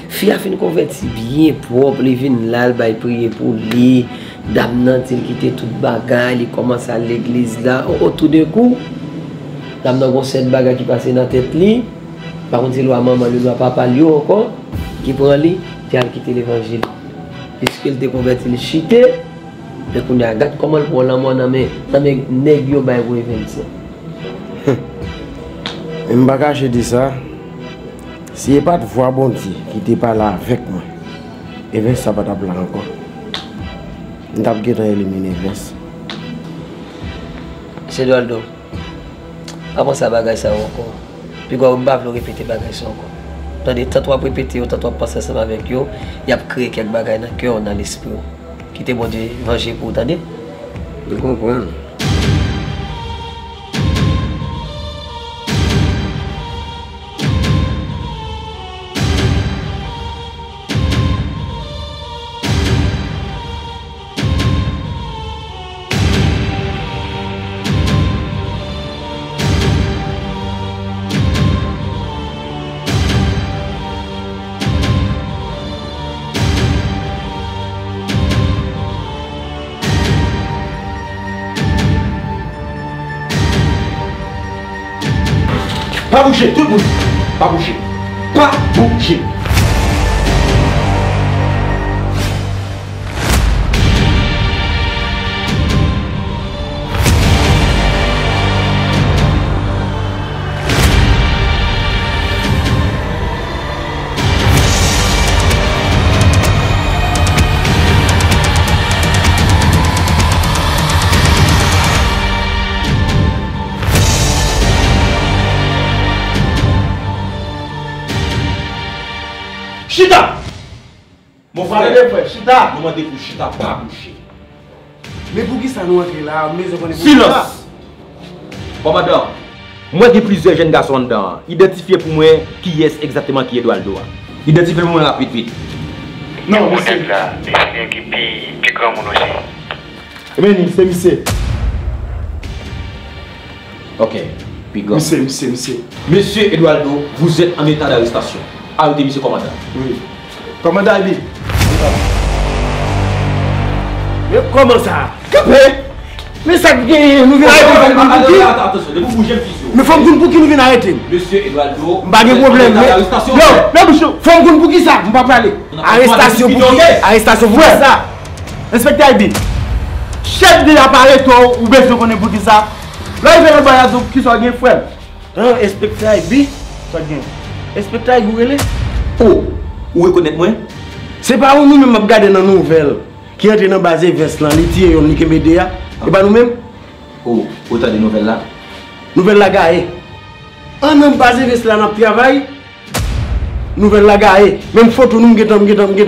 Fille a fini converti bien propre, elle vient là, elle va prier pour lui. Dame nan il quitte toute bagarre, il commence à l'église là. Au tout d'un coup, dame nan gon cette bagarre qui passe dans tête lui. Par contre, il y a maman, il y a papa lui encore qui prend lui, puis elle quitte l'évangile. Puisqu'il te converti, il chité. Mais qu'on a gâté comment le prend la main dans mes négos by Evans. Je ne sais pas si je dis ça. Si il n'y a pas de voix bonne qui n'était pas là avec moi, Evans ça va t'appeler encore. Je ne sais pas éliminer Evans. C'est Eduardo. Avant ça, bagaille ça encore. Puis quand on va répéter bagaille ça encore. Tandis que tu as répété, tu as passé ça avec eux, il a créé quelques bagailles dans le cœur, dans l'esprit. Qui t'es bon de venger pour t'aider? Je comprends. Pas bouger, tout le monde. Pas bouger. Pas bouger. Chita! Mon frère, Chita! Demandez pour Chita, pas boucher. Mais pour qui ça nous entre là? Silence! Bon, madame, moi j'ai plusieurs jeunes garçons dedans. Identifiez pour moi qui est exactement qui est Eduardo. Identifiez pour moi rapide, vite. Non, monsieur. C'est grand mon aussi. Mais c'est monsieur. Ok, puis grand. Monsieur. Monsieur Eduardo, vous êtes en état d'arrestation. Arrêtez, monsieur commandant. Oui. Commandant, oui. Mais comment ça? Mais ça, nous venons arrêter. Attention, vous bougez un petit peu. Mais faut que nous venions arrêter. Monsieur Eduardo. Pas de problème. Arrestation. Non, monsieur. Faut que nous qui ça? Nous ne pas aller. Arrestation. Arrestation. Vous voyez ça? Inspecteur Albi. Chef de l'appareil, toi, ou bien vous connaissez pour qui ça? Là, il vient de bailler qui sont bien frères. Inspecteur Albi, ça vient. Inspecteur, vous voyez? Oh, vous reconnaissez moi? C'est pas nous même regarder dans nos nouvelles qui est dans basé Veslan, les tiers on nique média. Et pas nous même. Oh, autant de nouvelles là. Nouvelle la gaie. On même basé Veslan dans travail. Nouvelle la gaie. Même photo nous gêtons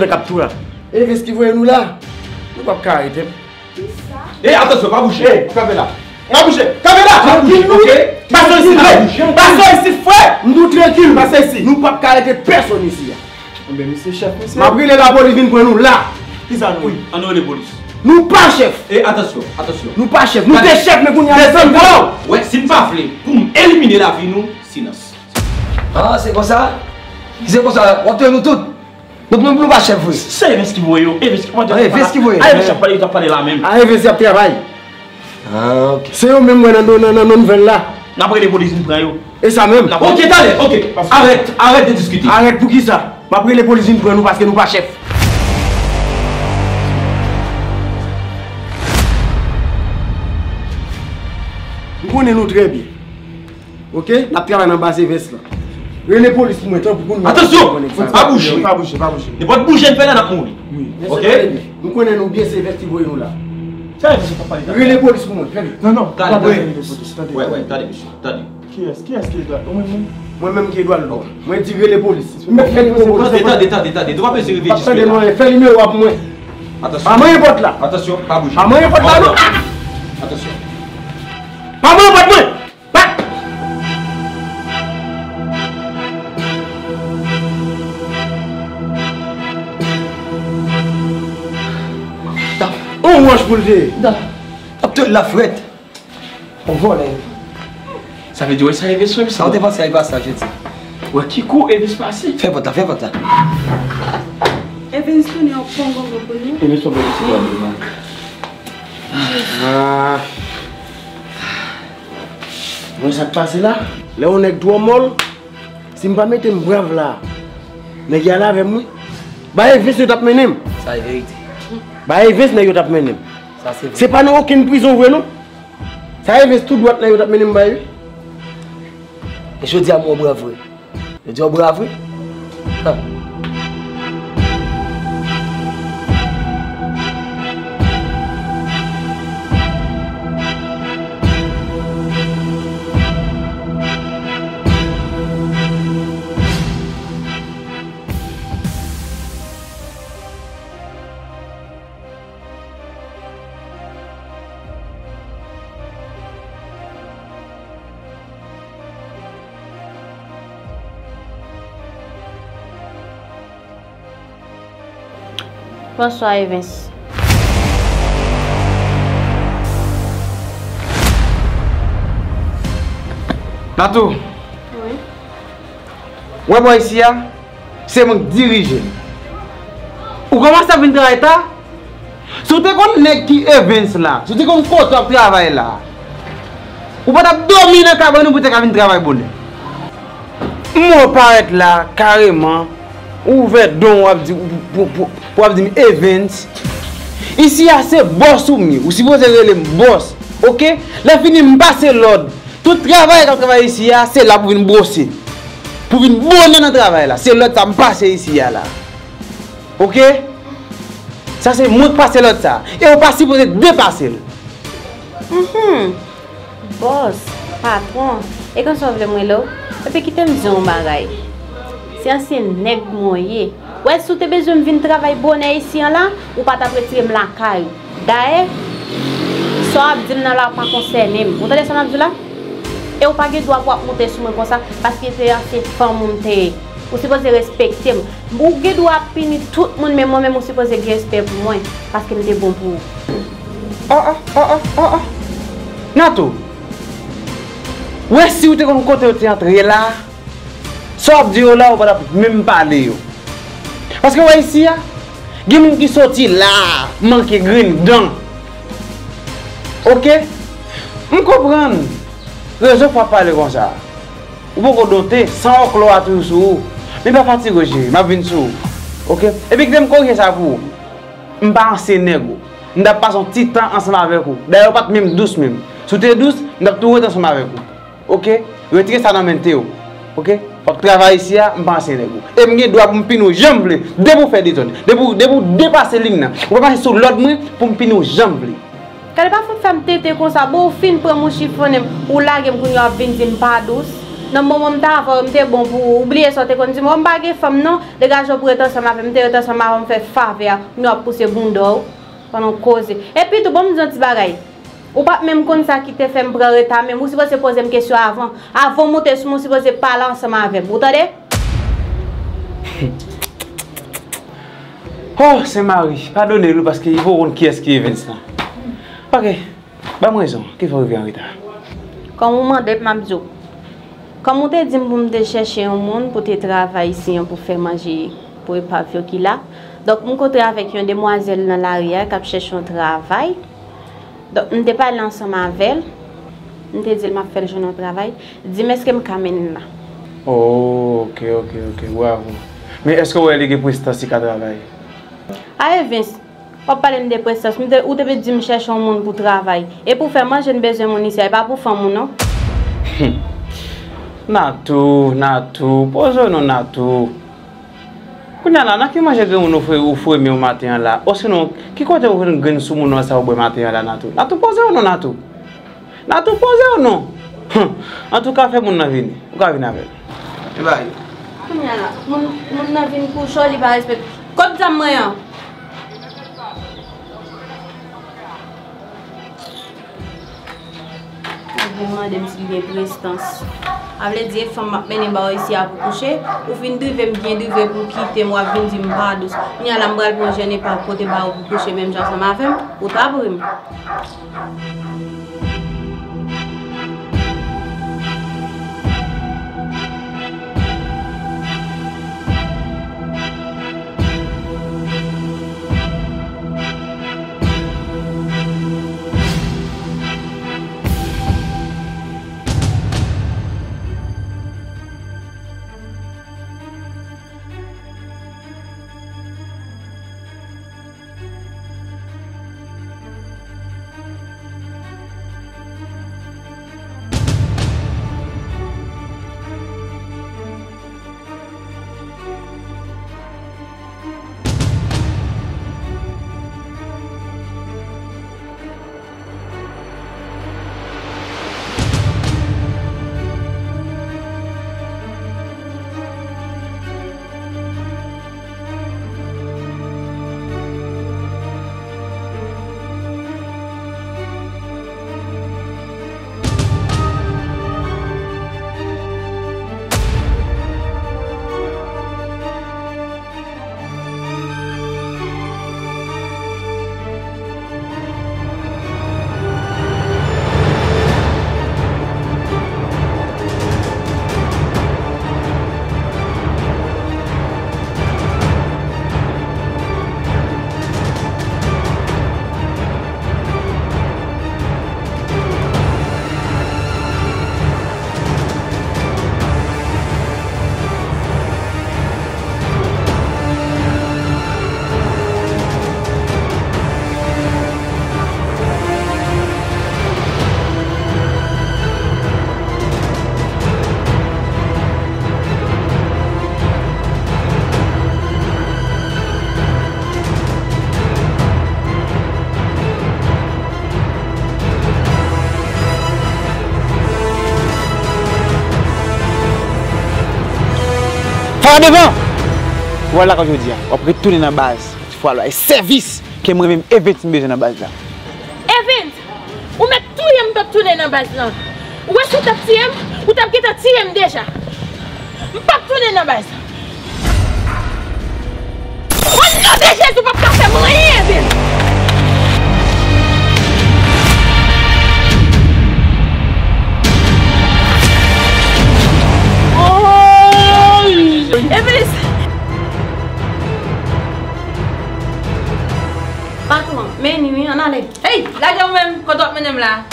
capture. Et qu'est-ce qui voyez nous là? Nous pas arrêter. Eh attention, pas bouger. Pas là. Pas bouger. Pas là. Passons ici, frère! Nous tranquille, passons ici. Nous ne pouvons pas arrêter personne ici. Mais monsieur chef, monsieur. Ma brûlé la police vient pour nous là. Qui ça nous? Oui, on a les polices. Nous pas chef. Et attention. Nous pas chef. Nous des chefs, mais nous sommes là. Ouais, si nous pas voulons, pour nous éliminer la vie, nous, silence. Ah, c'est comme ça? C'est comme ça, on tue nous tous. Donc nous ne pas chef. C'est ce qui vous voyez. Ah, ok. C'est eux même dans nouvelle là. N'après les policiers prennent. Et ça même. Ok, allez, ok. Arrête de discuter. Arrête pour qui ça? Après les policiers prennent nous parce que nous pas chef. Nous connaissons très bien. Ok? La pierre est en bas de veste là. Les policiers nous attendent pour nous. Attention! Pas bouger. Ne pas bouger, ne fais rien à mourir. Oui. Ok? Nous connaissons bien ces vestes qui voient nous là. Les polices pour moi, non, t'as dit. Qui est-ce qui est là? Moi-même qui est là. Moi, je dis les polices. Attention, pas bouger. Attention. Moi je vous le dis. Non. La fouette. On vole. Ça veut dire que ça arrive sur ça. On dépense ça, je dis. Ouais, qui court et se passer. Fais votre là. Et bien, si on est en Congo, on peut nous. Moi, ça passe là. Là, on est droit molle. Si je ne mets pas un brave là, mais il y a là avec moi. Bah, il vient de t'amener. Ça, est vérité. Bah, Eves n'a pas mené. C'est pas dans aucune prison, vous voyez? Ça, Eves, tout droit n'a pas mené. Et je dis à moi, bravo. Je dis à bravo. Bonsoir, Evans. Nato. Oui. Ouais, moi ici, c'est mon dirigeant. Ou comment ça vient de l'État? Si vous connaissez qui Evans là, si vous connaissez qui travail là, vous pouvez dormir dans le cabane pour travailler. Moi, paraître là, carrément, ouvert don pour dire Evans. Ici, il y a ces boss soumis, ou si vous avez les boss, ok? Là, fini de passer l'ordre. Tout travail qu'on travaille ici, c'est là pour venir bosser. Pour venir bonner dans le travail là. C'est l'ordre qui passe ici, là. Ok? Ça, c'est moi qui passe l'ordre ça. Et on passe pour dépasser. Boss, patron. Et quand ça veut dire là, et puis qui t'aime dire un bagaille. C'est un nèg moyen. Ouais, si tu as besoin de venir travailler bonnet ici là, ou pas t'apprêter me la caille. D'ailleurs, ça veut dire là pas concerné. Vous entendez ça là là? Et ou pas que doit pouvoir monter sur moi comme ça parce que c'est assez femme monter. Vous supposez respecter. Vous doit punir tout le monde mais moi-même vous supposez respecter pour moi parce que nous sommes bon pour vous. Oh. Nato. Ouais, si vous êtes comme côté vous entré là, sauf dire là on va même parler. Parce que ouais ici, il y a des gens qui sortent là, manque green dedans. OK? On comprend. Réseau pas parler comme ça. Ou beaucoup doté sans cloire tout sous. Mais pas fatigué, m'a vinn sous. OK? Et puis j'aime corriger ça pour. On pas enseigner vous. On a passé un petit temps ensemble avec vous. D'ailleurs pas même douce même. Sous tes douce, on a tout retourné ensemble avec vous. OK? Retirez ça dans menteur. OK? Pour travailler ici, on va enseigner vous. Et moi doit pour pino jambe, dès vous faire des tonnes, dès vous dépasser ligne là. On va passer sur l'autre main pour pino jambe. Qu'elle pas faire me tété comme ça, bon fin pour mon chiffonner ou laguer me connait vinn pas douce. Non moment t'a avant me bon pour oublier ça te comme dit moi pas gagne femme non, dégage pour être ensemble avec me te être ensemble on fait faveur, nous a pousser bondor pendant cause. Et puis tout bon me dit bagaille. Ou pas même comme ça qui te fait me prendre retard même ou si vous se poser une question avant monter sur moi si vous se parler ensemble avec vous entendez? Oh, c'est Marie, pardonnez-le parce qu'il faut rendre qui est-ce qui est Vincent. Ok, bah moi raison, qu'il faut revenir en retard. Quand vous m'avez dit, quand vous avez dit que vous me cherchez un monde pour travailler ici, pour faire manger, pour pas faire qu'il a. Donc, je suis avec une demoiselle dans l'arrière qui cherche un travail. Donc, je suis parlé ensemble avec elle. Je suis dit que je vais faire un travail. Je dis, mais est-ce que je vais me là? Oh, ok, wow. Mais est-ce que vous avez des prestations qui travaillent? Ah, Vince. Je ne parle pas de prestations, ou tu veux dire que je cherche un monde pour travailler. Et pour faire manger, j'ai besoin de mon ici, pas pour faire mon nom. Natou, posons-nous Natou. Quand on a qui mange mon fouet au matin là, ou sinon, qui compte vous une graine sous mon nom ça au matin là, Natou. Natou, posons-nous Natou. Natou, posons-nous. En tout cas, fais mon avis. Vous avez venir avec. Et bien. Mon avis pour chaud, il va respecter. Comme ça, moi. Vraiment des petits prestations. Avec dire femme m'a mené ba ici à pour coucher, ou fin driver me bien driver pour quitter moi vinn dire me pas douce. Ni à la me bral pour gêner pas côté ba pour coucher même ça m'a fait pour travailler. Pas devant. Voilà quand je dis, on peut retourner dans la base. Il faut aller service que moi-même Event besoin dans la base là. Event, on met tout le monde tourner dans la base là. Où est-ce que tu as tiré? Ou tu as tiré déjà? Je ne peux pas tourner dans la base. On a déjà tout pour faire rien, Event. Evans, Batman, mais nous on allait. Hey, la gueule même quand on m'aime là.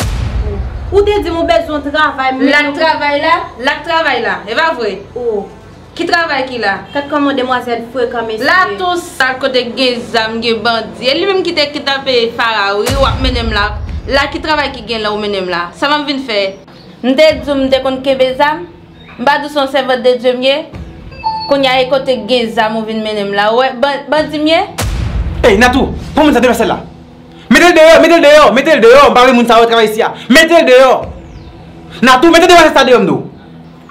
Où t'es dit mon besoin de travail? La travail là, et va vrai. Oh, qui travaille qui là? Quand comme demoiselle fouet comme ici. Là tous ça côté gazam bandit. Elle même qui t'es tapé pharaon, ou m'aime là. Là qui travaille qui gagne là ou m'aime là. Ça va venir faire. M'dé dit m'dé qu'on kebezam. M'badou son serveur de Dieu mieux. Quand il y a un côté Géza, je viens de là. Ouais, hey, Natou, comment ça te fait là? Mettez-le dehors, parlez de mon travail ici. Mettez-le dehors. Natou, mettez-le dehors, ça dehors.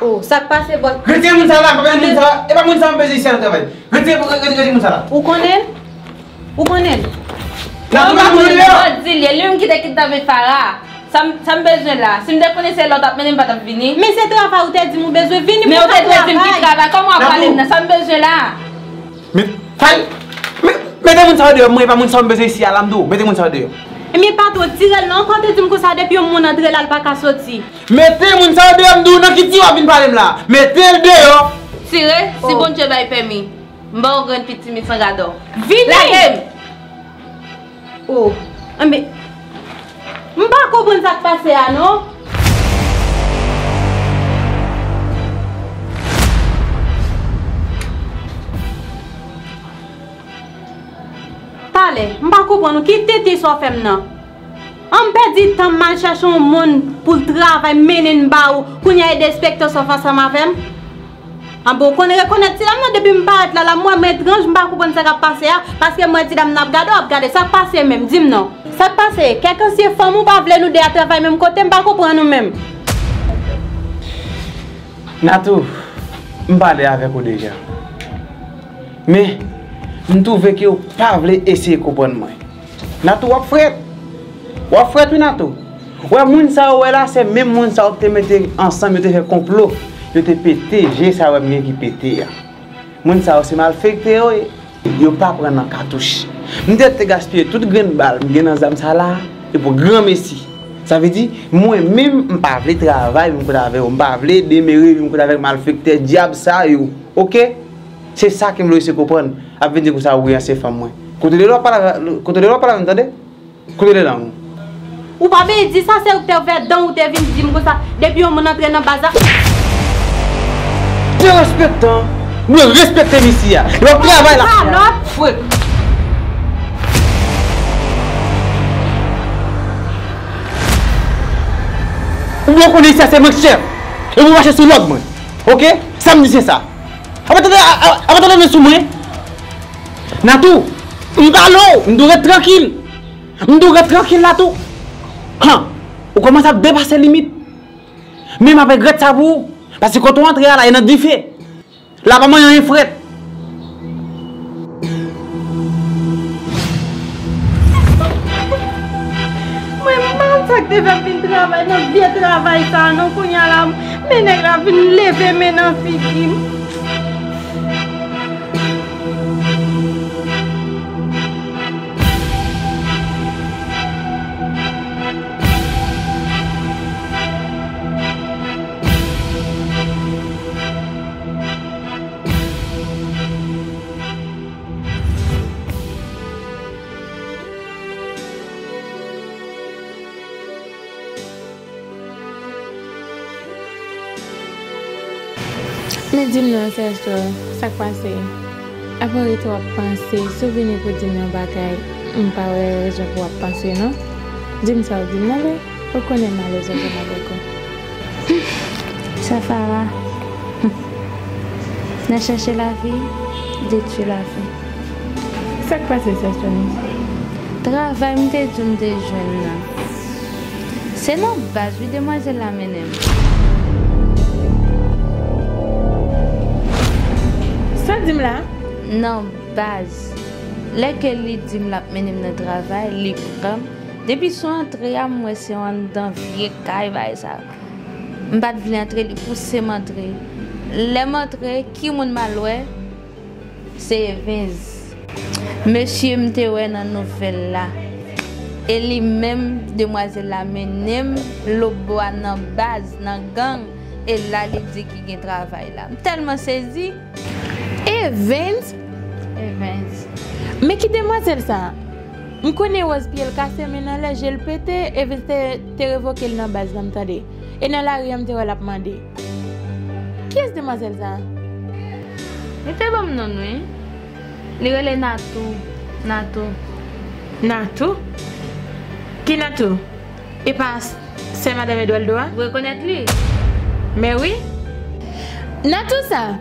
Oh, ça passe, bon. Retirez mon salaire, et pas mon salaire ici en travail. Retirez mon salaire. Où qu'on est? Natou, mettez-le dehors. Lui qui t'a quitté avec Farah. Ça me besoin là. Si je connaissais l'autre, je ne vais pas venir. Mais c'est toi qui as dit que je besoin de venir. Mais on a dit que travaille. Comment on parle? Ça me besoin là. Mais tu as dit que je ne suis pas besoin ici à l'amdo. Mais tu as dit que mais pas toi, tirez non. Quand tu dis que ça depuis mon entrée là, pas qu'à sortir. Mettez mon sang de l'amdo. Non, qui tire à venir parler là. Mettez le dehors. Tirez, si bon Dieu va y permis. Je vais organiser petit mise en garde. Venez. Oh, mais. Je ne sais pas comment ça se passe là, non? Parlez, je ne sais pas comment qui était sur femme là. On perd du temps mal chercher un monde pour le travail, mener bao, pour y aider spectateurs sur face à ma femme. Ah bon, qu'on reconnaît ça moi depuis me battre là, moi m'étrange, je ne sais pas comment ça va passer là parce que moi dit dame n'a regarder ça passer même, dis non. Ça passe, quelqu'un si femme ou pas voulait nous à travailler même côté, pas comprendre nous même. Natou, je parle avec vous déjà. Mais je trouve que vous pas voulez essayer de comprendre moi. Natou, vous frère. Vous frère Natou. Ouais, moun ça ouais là, c'est même moun ça te mettre ensemble, te faire complot. Je te pété, j'ai ça ouais qui pété. Moun ça c'est mal fait que yo pas prendre en cartouche. Je vais gaspiller toute grande balle, je vais dans la et pour grand messie. Ça veut dire, moi même, je ne pas travailler, je ne pas démérer, je ne pas malfecter, diable ça, ok? C'est ça que je veux comprendre. Après, je vais dire que c'est femme. Côté de l'eau, pas vous entendez? Côté de l'eau. Ou pas, dis ça, c'est où tu es ouvert, dans où tu es venu, dis comme ça, depuis que je suis entré dans le bazar. Je respecte, je respecte ici. Le travail là. Vous connaissez ça, c'est mon chef. Et vous marchez sur l'autre, ok? Ça me dit c'est ça. Attendez, sur moi. Natou, je dois être tranquille. Je dois être tranquille, Natou. On commence à dépasser les limites. Même avec Grette Sabou. Parce que quand on rentre là, il y a un défi. Là, maman, il y a un fret. Je vais travailler, je vais travailler, je vais lever mes enfants. Mais dis-moi, Serge, ça passe. Après, tu as pensé, souvenir pour dire nos bagailles, on parle de pour penser, non? Dis-moi ça, dis-moi, on connaît mal les autres avec eux. Ça fera. On a cherché la vie, détruit la vie. Ça passe, Serge. Travail, on te donne des jeunes. C'est notre base, oui, demoiselle la même. Ça dit là? Non, base. Là que les dim la menem de travail, les prime. Depuis son entrée à moi, c'est un dans vieux caille ça. M'pas de entrer pour se montrer. Les montrer qui mon maloué c'est Vince. Monsieur m'téoué dans nouvelle là. Et lui-même demoiselle la menem le bois dans base dans gang et là il dit qu'il travaille là. Tellement saisi. Et Vince mais qui demoiselle ça? Je connais Ospiel cassé maintenant là, j'ai le pété et te révoqué dans la base d'entendre. Et dans la rue, je l'a demandé. Qui est demoiselle ça? Mais t'es bon non oui. Les relais Natou. Qui Natou? Et pas c'est madame Edouard. Vous reconnaissez lui? Mais oui. Natou ça.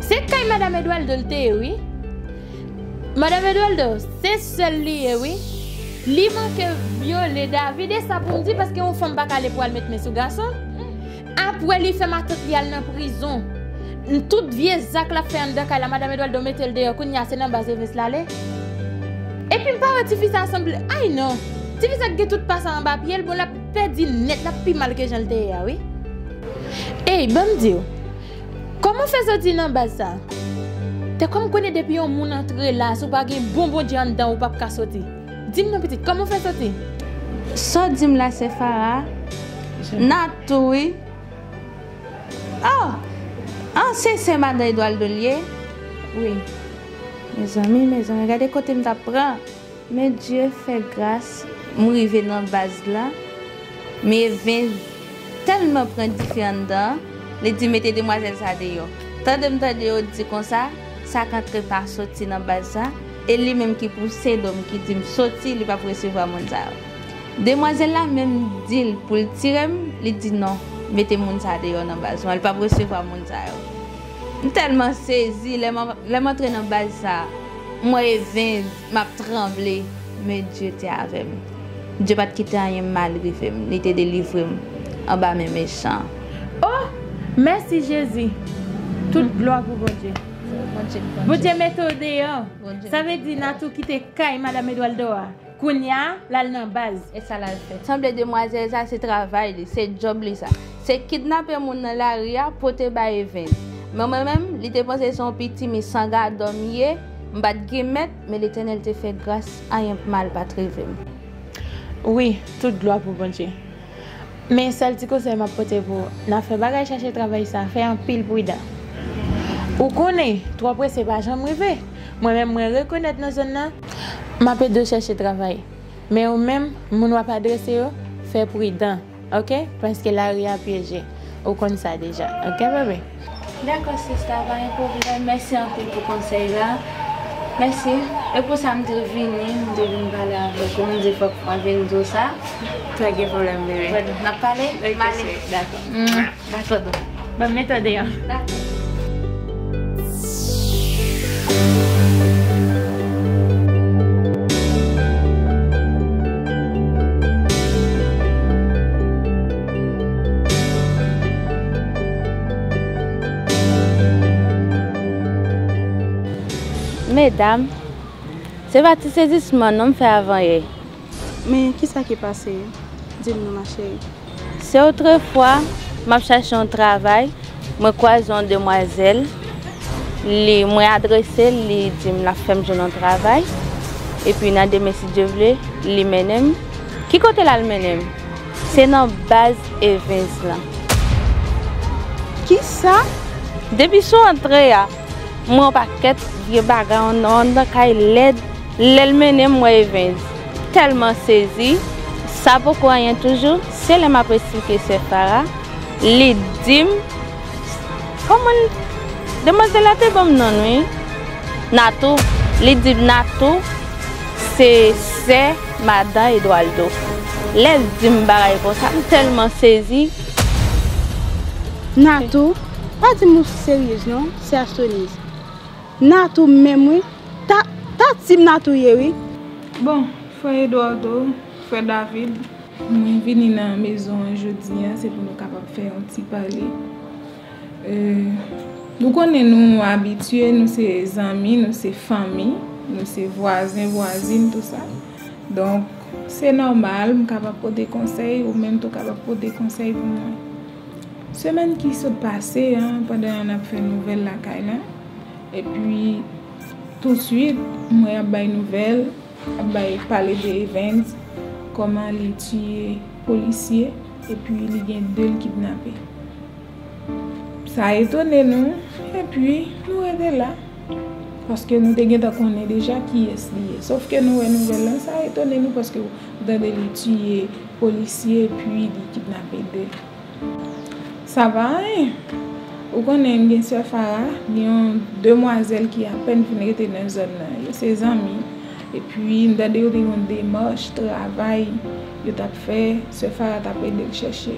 C'est quand madame Edouard Dolté, oui. Madame Eduardo, c'est celui oui. Lui manque violer David et ça pour me dire parce qu'on femme pas aller pour mettre mes sous garçon. Après lui fait ma tante li aller en prison. Toute vieille Zach la fait en dedans la madame Eduardo mettre le dehors qu'on y a c'est dans base veste là. Et puis pas petit fils ensemble. Aïe non. Petit fils qui tout passe en bas puis elle bon la perdu net la plus mal que j'en le dehors oui. Eh bon Dieu. Comment fait ça dit dans base ça? C'est comme connaît depuis on mon entrée là, sous pas un bonbon di en dedans ou pas ka sortir. Dis-moi petite, comment fait sortir? Ça dis-moi là c'est Farah. Natou. Ah! Ah c'est madame Edouard Dolier. Oui. Mes amis, regardez côté me t'apprend. Mais Dieu fait grâce, m'arriver dans base là. Mais vin tellement prend différent dedans, les dit mettez demoiselle ça dehors. Tant de me dit comme ça. Ça rentre par sorti dans baza et lui même qui poussait l'homme qui dit sorti il pas recevoir mon ça. Demoiselle là même dit pour le tirer, il dit non, mettez mon ça dehors dans baza, il pas recevoir mon ça. Tellement saisi les montrer dans baza. Moi et Vince m'a tremblé mais Dieu était avec moi. Dieu pas quitter rien mal griffé, il était délivré en bas mes méchants. Oh, merci Jésus. Toute gloire pour Dieu. Vous avez méthodé, ça veut dire Natou qui te caille, madame Eduardo. Kounia, là, dans la base. Et ça l'a fait. Semble demoiselle, ça c'est travail, c'est job, ça. C'est kidnapper mon dans la rue pour te bailler 20. Mais moi-même, il te pensé son petit, mais sans garde dormir, m'bat guémet, mais l'Éternel te fait grâce à un mal pas trouvé. Oui, toute gloire pour bon Dieu. Mais celle qui c'est m'a porté pour, n'a fait bagage chercher travail, ça fait un pile pour dedans. Vous connaissez, trois près c'est pas jamais arrivé. Moi-même, je reconnais dans zone là. M'a pas de chercher travail. Mais au même, mon doit pas dresser faire prudent. OK? Parce que la rue a piégé. Vous connaissez ça déjà. OK bébé? D'accord, c'est ça, pas un problème. Merci un peu pour le conseil là. Merci. Et pour ça me devine parler avec vous, me dire faut qu'on vienne tout ça. Pas de problème bébé. On a parlé, d'accord. D'accord. Bonne méthode d'ailleurs. D'accord. Mesdames, c'est parti saisissement non fait avant. Mais qu'est-ce qui est passé? Dis-nous ma chérie. C'est autrefois, m'a cherché un travail, me croisé une demoiselle, les m'a adressé, les dit la femme je n'en travail et puis n'a demandé si Dieu voulait, les menem. Qui côté là le menem? C'est dans base et Vince là. Qui ça? Depuis son entrée mon paquet de bagages on a qu'à l'aide l'elmené moi et Vince tellement saisi ça pourquoi rien toujours c'est les ma petite qui sépara les dim comment demoiselle la te bon non oui Natou les dim Natou c'est madame Eduardo les dim bagages pour ça tellement saisi Natou pas de mot sérieux non c'est astonish Natou même oui, ta team Natou oui. Bon, frère Eduardo, frère David, moi venu dans la maison aujourd'hui, c'est pour nous capable faire un petit parler. Nous connaissons nous habitués, nous ses amis, nous ses familles, nous ses voisins, voisines, tout ça. Donc c'est normal, je suis capable de des conseils ou même capable de des conseils pour moi. Semaine qui s'est passée, pendant qu'on a fait une nouvelle la caille, et puis tout de suite, moi j'ai une nouvelle, j'ai parlé de Evans, comment il tuer policier et puis il y a deux kidnappés. Ça a étonné nous et puis nous étions là parce que nous connaissions déjà qui est lié. Sauf que nous une nouvelle, ça a étonné nous parce que dans les tuer policier et puis il kidnappé deux. Ça va, hein? Vous connaissez une soeur Farah, une demoiselle qui a à peine venue dans la zone. Ses amis. Et puis, nous avons des démarches, travail, nous avons fait, soeur Farah a aidé à chercher.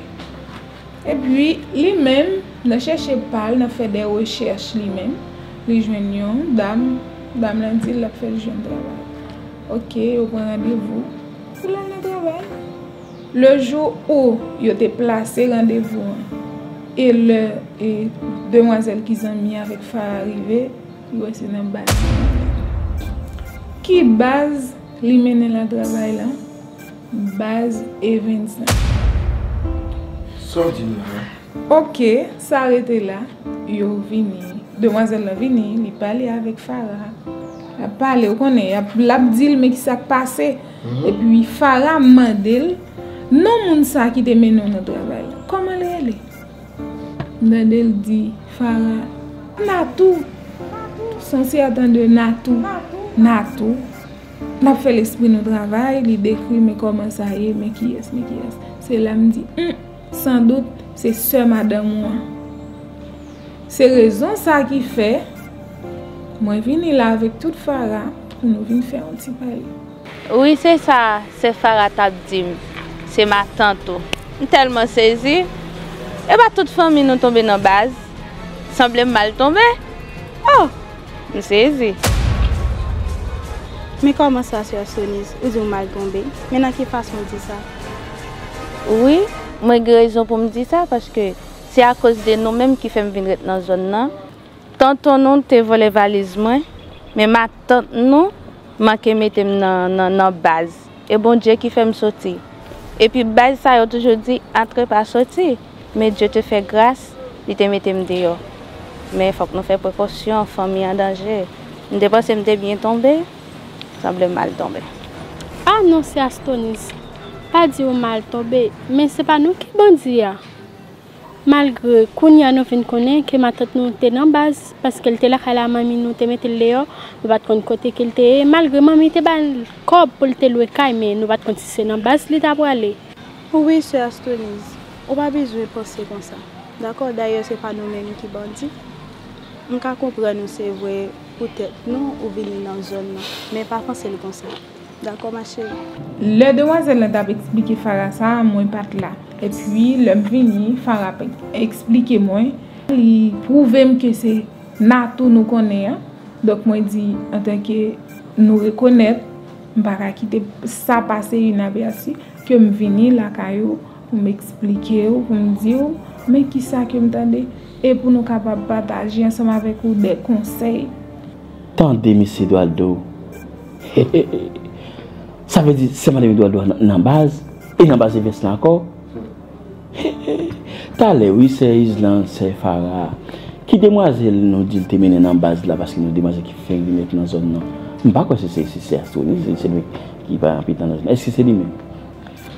Et puis, lui-même, nous avons cherché parle, nous avons fait des recherches lui-même. Nous joignons une dame, elle a fait le jeune travail. Ok, on prend rendez-vous pour le travail. Le jour où vous avez placé rendez-vous, et le demoiselle qu'ils ont mis avec Farah arrivé, ils ont essayé de battre. Qui base les mener le travail là? Base et Vincent. Sorti là. Ok, ça arrêté là. Ils ont venu. Demoiselle est venue, ils parlaient avec Farah. Elle parlait, vous connaissez, elle a dit mais qui s'est passé. Et puis Farah m'a dit, non, moun sa qui te mené le travail. Comment elle est? Nadel dit, Farah, Natou, censé attendre Natou, Natou. N'a fait l'esprit de travail, il décrit mais comment ça y est, mais qui est, mais qui est. C'est là me dit, sans doute c'est sœur madame moi. C'est raison ça qui fait, moi vini là avec toute Farah pour nous venir faire un petit parler. Oui c'est ça, c'est Farah Tabdim, c'est ma tante. Tellement saisie. Et bien, toute famille nous tombe dans la base. Semble mal tomber. Oh, nous saisis. Mais comment ça, sœur Sonise? Vous êtes mal tombé. Maintenant, quelle façon dit ça? Oui, moi j'ai raison pour me dire ça parce que c'est à cause de nous-mêmes qui fait venir dans la zone. Tantôt, nous te volé valise, mais ma tante, nous, manque mettre dans la base. Et bon Dieu qui fait me sortir. Et puis, base, ça, a toujours dit, entrez pas sortir. Mais Dieu te fait grâce, il te met dehors. Mais il faut que nous fassions précaution, la famille en danger. Je ne pense que bien tombé, ça semble mal tombé. Ah non, c'est Astonis. Pas dire mal tombé, mais ce n'est pas nous qui bandits. Malgré que nous venons connaître que ma tante nous était dans la base, parce qu'elle était là, elle a mamie nous te mettait dehors, nous ne pouvons pas côté qu'elle était. Malgré mamie était dans le corps pour te louer, mais nous ne pouvons pas continuer dans la base, nous devons aller. Oui, c'est Astonis. On n'a pas besoin de penser comme ça. D'accord? D'ailleurs, ce n'est pas nous-mêmes qui bandit. On peut comprendre que c'est vrai, peut-être non, ou venir dans la zone, mais pas penser comme ça. D'accord, ma chérie? Le demoiselle t'a expliqué Farah ça, moi je ne suis pas là. Et puis, l'homme venu, Farah a expliqué moi. Il prouve que c'est Natou nous connaît. Donc, moi je dis, en tant que nous reconnaître, je ne vais pas quitter ça passer une aberration, que je viens là, caillou. Pour m'expliquer, pour me dire, mais qui ça que m'entendez et pour nous capables de partager ensemble avec vous des conseils. Tendez, M. Eduardo. Ça veut dire que c'est Mme Eduardo dans base et dans base de Vesla encore. T'allez, oui, c'est Island, c'est Farah. Qui demoiselle nous dit de mener dans base là parce que nous demoiselle qui fait mettre dans la zone. Je ne sais pas quoi c'est Astonis, c'est lui qui va habiter dans la zone. Est-ce que c'est lui-même?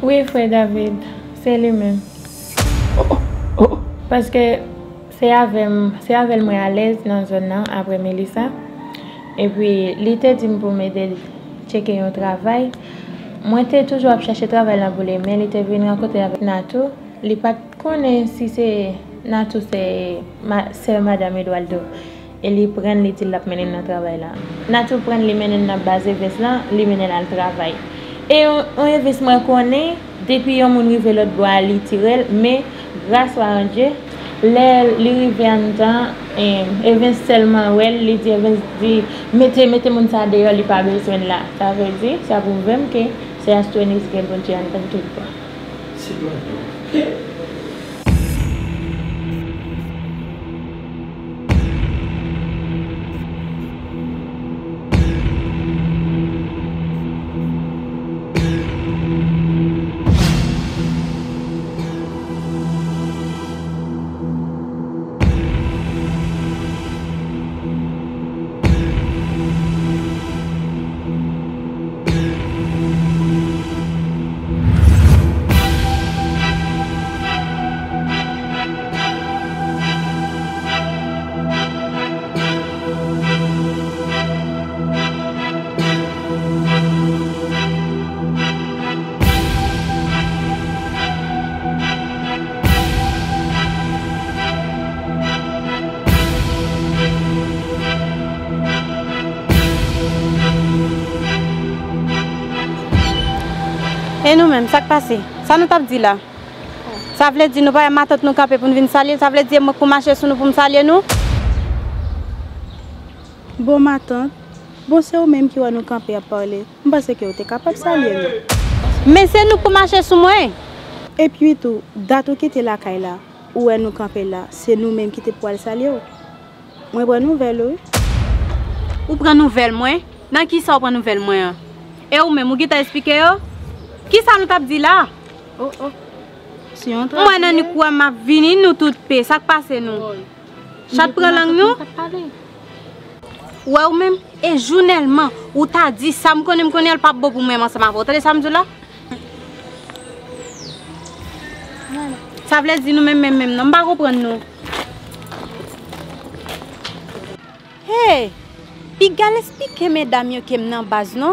Oui, frère David. C'est le même. Parce que c'est avec moi à l'aise dans un an après Mélissa. Et puis, l'été dit pour m'aider à checker un travail. Moi, j'étais toujours à chercher travail dans le mais il était venu rencontrer avec Natou. Il ne connaît pas si c'est Natou, c'est Madame Eduardo. Et il prend les titres pour mener dans le travail. Natou prend les mener dans la base de là, il mène dans le travail. Et on investissement qu'on est, depuis qu'on est arrivé l'autre bois, il tire, mais grâce à Dieu, l'arrivée en temps, Evans seulement, il dit, mettez mon sang dehors, il n'y a pas besoin de là. Ça veut dire, ça prouve même que c'est Astonis qui est bon Dieu en tout cas. C'est bon. madame, ça passé. Ça nous t'a dit là. Ça veut dire nous pas matot nous camper pour venir saluer, ça veut dire moi pour marcher sur nous pour me saluer nous. Bon matin. Bon c'est vous même qui va nous camper à parler. Je pense que vous êtes capable de saluer nous. Mais c'est nous pour marcher sur moi. Et puis tout, date qui était là caille là, où est nous camper là, c'est nous même qui était pour aller saluer. Moi bonne nouvelle. Ou prend nouvelle moi, dans qui ça prend nouvelle moi. Et ou même vous qui t'a expliqué yo? Qui ça nous t'a dit là? Oh oh. Si on traite. Moi nous quoi m'a venir nous toute paix, ça passe nous. Chat prend langue nous. Ouais, ou même, et journellement, ou t'as dit, ça me connaît le pape pour moi, ça m'a voté, ça me dit là. Ça veut dire nous-mêmes, non, pas reprendre nous. Hey, Pigal explique, mesdames, que je suis en base, non?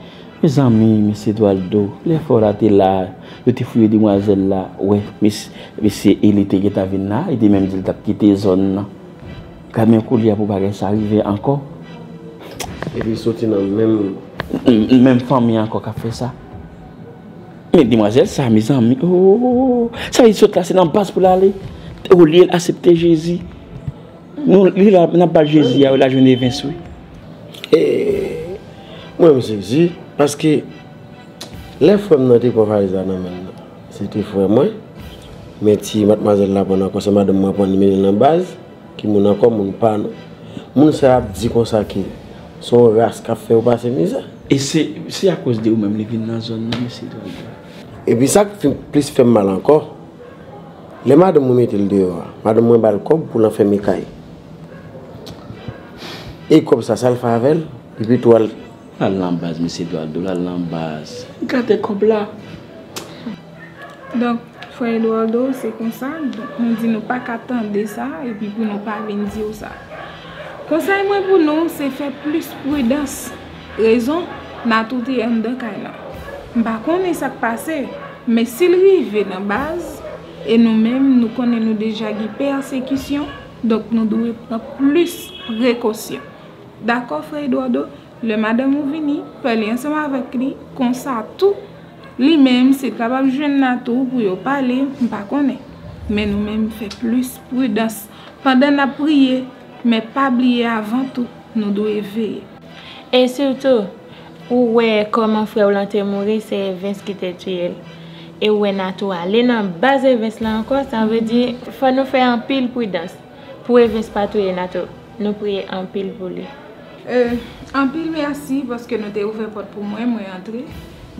Mes amis, monsieur Eduardo, les fora te là, yo te fouye demoiselle là, ouais, monsieur il était qui t'a vinn là, il dit même il t'a quitté zone là. Quand même coulier pour bagay ça arriver encore. Et puis sorti dans même famille encore qui a fait ça. Mais demoiselle, ça, mes amis, oh, ça, ils sont classés dans la base pour aller. Au lieu d'accepter Jésus. Nous, lui, n'a pas Jésus, il a la journée 28. Et moi, je me suis parce que les femmes n'ont pas fait ça. C'était frère moi. Mais si mademoiselle là, c'est madame moi pour nous dans la base, qui m'a encore mon pan. Mon ça dit comme ça qui son race qui a fait passer misère. Et c'est à cause de vous même les villes dans la zone, monsieur. Et puis ça qui plus fait mal encore, les madame me mettent le dehors, madame me bat le corps pour l'enfermer caille. Et comme ça, ça le fait avec elle, et puis toi. La lambase, monsieur Eduardo, la lambase. Regardez comme là. Donc, frère Eduardo, c'est comme ça, donc on dit ne pas qu'attendre ça, et puis pour ne pas venir dire ça. Conseil moi pour nous, c'est faire plus prudence. Raison, n'a tout est en dedans. Par contre, ça passe. Mais s'il arrive dans la base, et nous-mêmes, nous connaissons déjà la persécution, donc nous devons prendre plus précaution. D'accord, frère Eduardo? Le madame Ouvini, parler ensemble avec lui, comme ça, tout. Lui-même, c'est capable de jouer à tout pour parler, par contre. Mais nous-mêmes, faire plus prudence. Pendant la prière, mais pas oublier avant tout, nous devons veiller. Et surtout, ouais, comment frère Olanté mourir, c'est Vince qui t'a tué. Et ouais, Nato, aller dans la base de Vince là encore, ça veut dire qu'il faut nous faire un pile prudence. Pour Vince pas tuer Nato, nous prier un pile pour lui. En pile merci parce que nous t'es ouvert porte pour moi, moi entrer.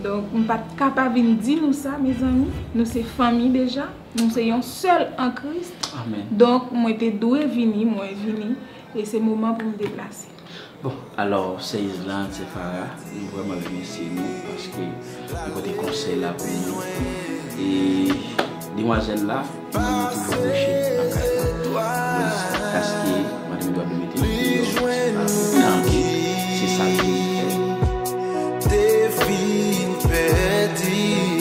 Donc, on ne pas capable de dire nous ça, mes amis. Nous sommes famille déjà. Nous sommes seuls en Christ. Amen. Donc, moi, je dois venir, moi, venir. Et c'est le moment pour me déplacer. Bon, alors, c'est Islande, c'est Farah. Nous vraiment remercions nous parce que nous avons des conseils là pour nous. Et, demoiselle là, nous avons toujours couché en Christ. Parce que, madame doit me mettre c'est ça qui est. Tes filles perdues.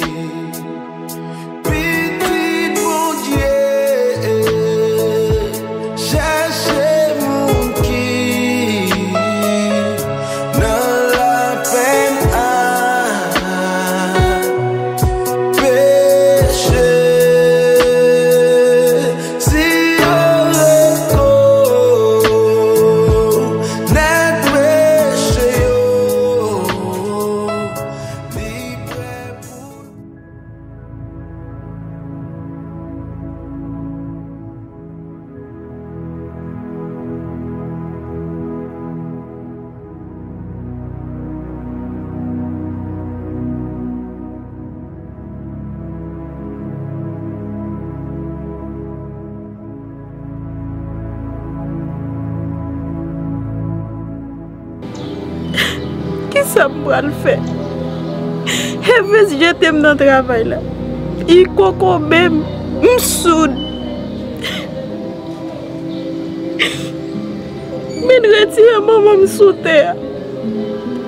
Le fait. Et je t'aime dans le travail là. Il coco même, me soude. Men retire maman sous terre.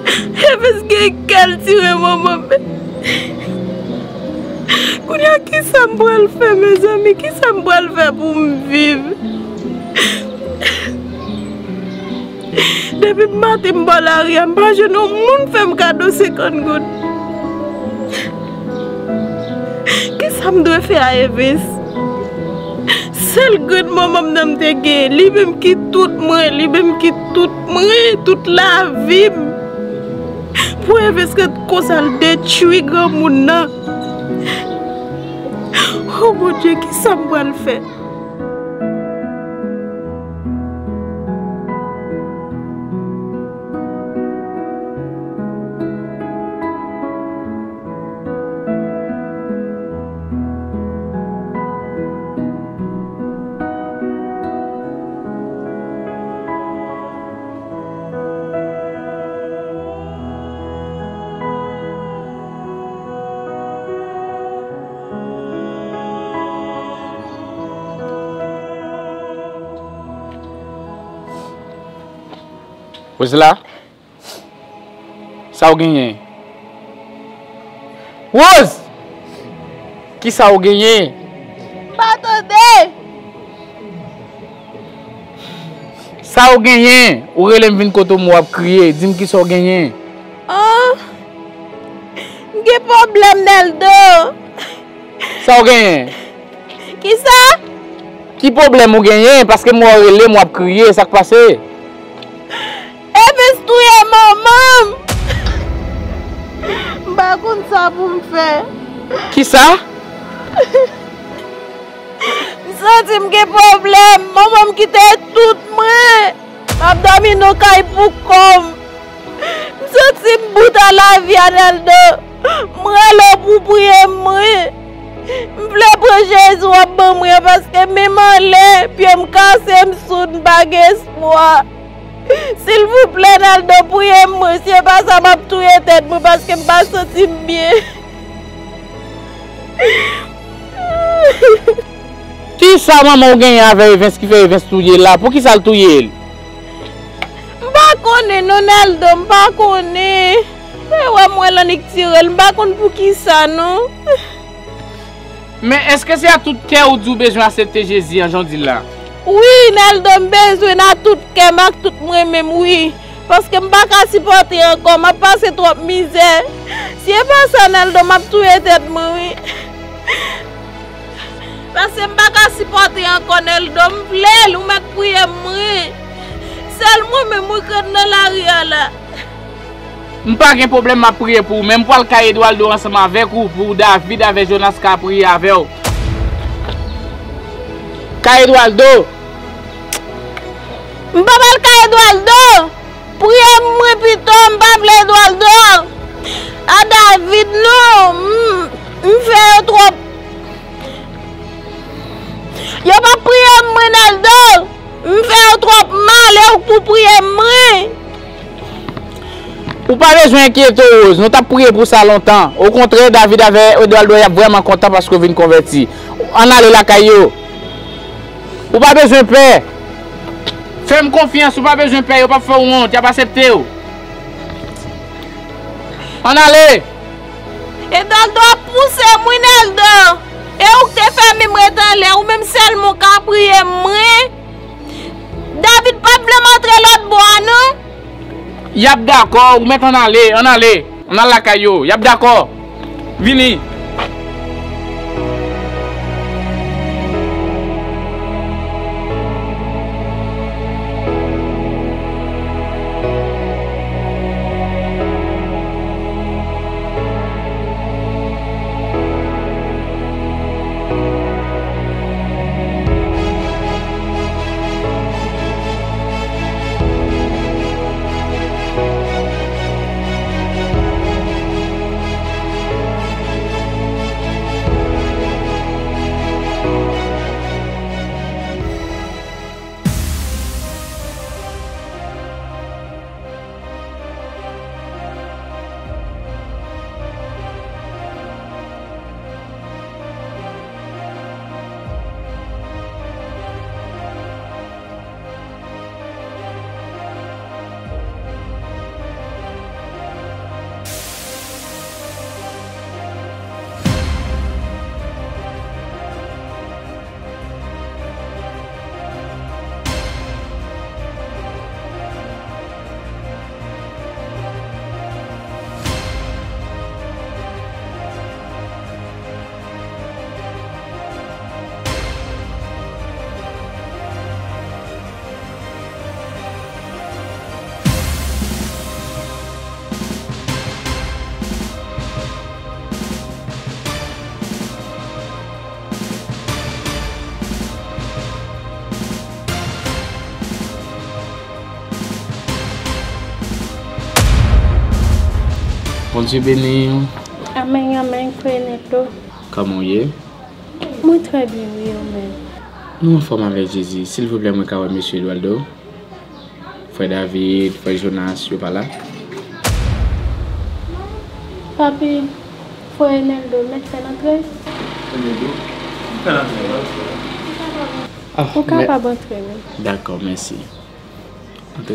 Et parce qu'elle tire maman. Qui ça me peut le faire, mes amis? Qui ça me peut le faire pour me vivre? Depuis matin, je ne peux pas rien. Je ne peux pas faire un cadeau de 50 gouttes. Qui ça me doit faire à Evis? Seul goutte, maman, je me dégueille. Lui-même qui tout moi, lui-même qui tout moi, toute la vie. Pour Evis, que ça le détruit, grand monde. Oh mon Dieu, qui ça me va le faire? Là, ça a gagné. Rose, qui ça a gagné? Attendez, ça a gagné. Ou relève une côte moi crier, dis-moi qui ça a gagné. Oh, j'ai problème dans le dos. Ça a gagné. Qui ça? Qui problème ou gagné? Parce que moi relève moi crier, ça passe. Maman, bah comme ça pour me faire. Qui ça? Ça c'est un problème. Maman qui t'a tout moi. Abdominaux caille pour comme. Ça c'est un bout à la vie à l'aldo. Moi là pour prier moi. Je voulais pour Jésus à bon moi parce que même en l'air puis me casser me soude bague espoir. S'il vous plaît, Naldo, priez-moi, c'est pas ça m'a tué tête parce que je ne me sens pas bien. Qui ça, maman, gagne avec Evans qui fait Evans touiller là? Pour qui ça le touiller? Je ne sais pas, non, Naldo, je ne sais pas. Moi, je ne sais pas pour qui ça, non? Mais est-ce que c'est à toute terre où tu as besoin d'accepter Jésus, aujourd'hui là? Oui, Naldo, je besoin de tout le monde, même oui. Parce que je ne peux pas supporter encore, je passe trop de misère. Si je passe ça, Naldo, je vais tout être oui. Parce que je ne peux pas supporter encore, Naldo, je voulais ou je prier moi. Seulement, je suis dans l'arrière là. Je n'ai pas de problème à prier pour vous, même pour le cas Edouardo ensemble avec vous, pour David, avec Jonas qui a prié avec vous. Edouardo. Je ne parle pas d'Edouardo. Priez-moi plutôt, je ne parle pas d'Edouardo. À David, non. Je fais trop. Je ne pas prier-moi, Edouardo. Je fais trop mal et je prier-moi. Vous ne parlez pas d'inquiétude, Rose. Nous avons prié pour ça longtemps. Au contraire, David avec Edouardo est vraiment content parce qu'on vient convertir. On a la caillou. Ou pas besoin de paix. Fais-moi confiance, ou pas besoin de paix, ou pas faire honte, tu n'as pas accepté. On allait. Et dans le dos, poussez moi dans le dos. Et où tu fais mes bras dans l'air, ou même seulement quand tu pries, moi. David, pas de montrer l'autre bois, non? Yab d'accord, ou mettre on allait, on a la caillou, yab d'accord. Vini. Bon Dieu béni. Amen, amen, prenez-le. Comment est-ce? Moi très bien, oui, amen. Nous en forme avec Jésus. S'il vous plaît, moi, monsieur Eduardo. Frère David, frère Jonas, je ne suis pas là. Papi, frère Neldo, mettez l'entrée. Neldo, mettez l'entrée. Pourquoi pas l'entrée? D'accord, merci. Ok.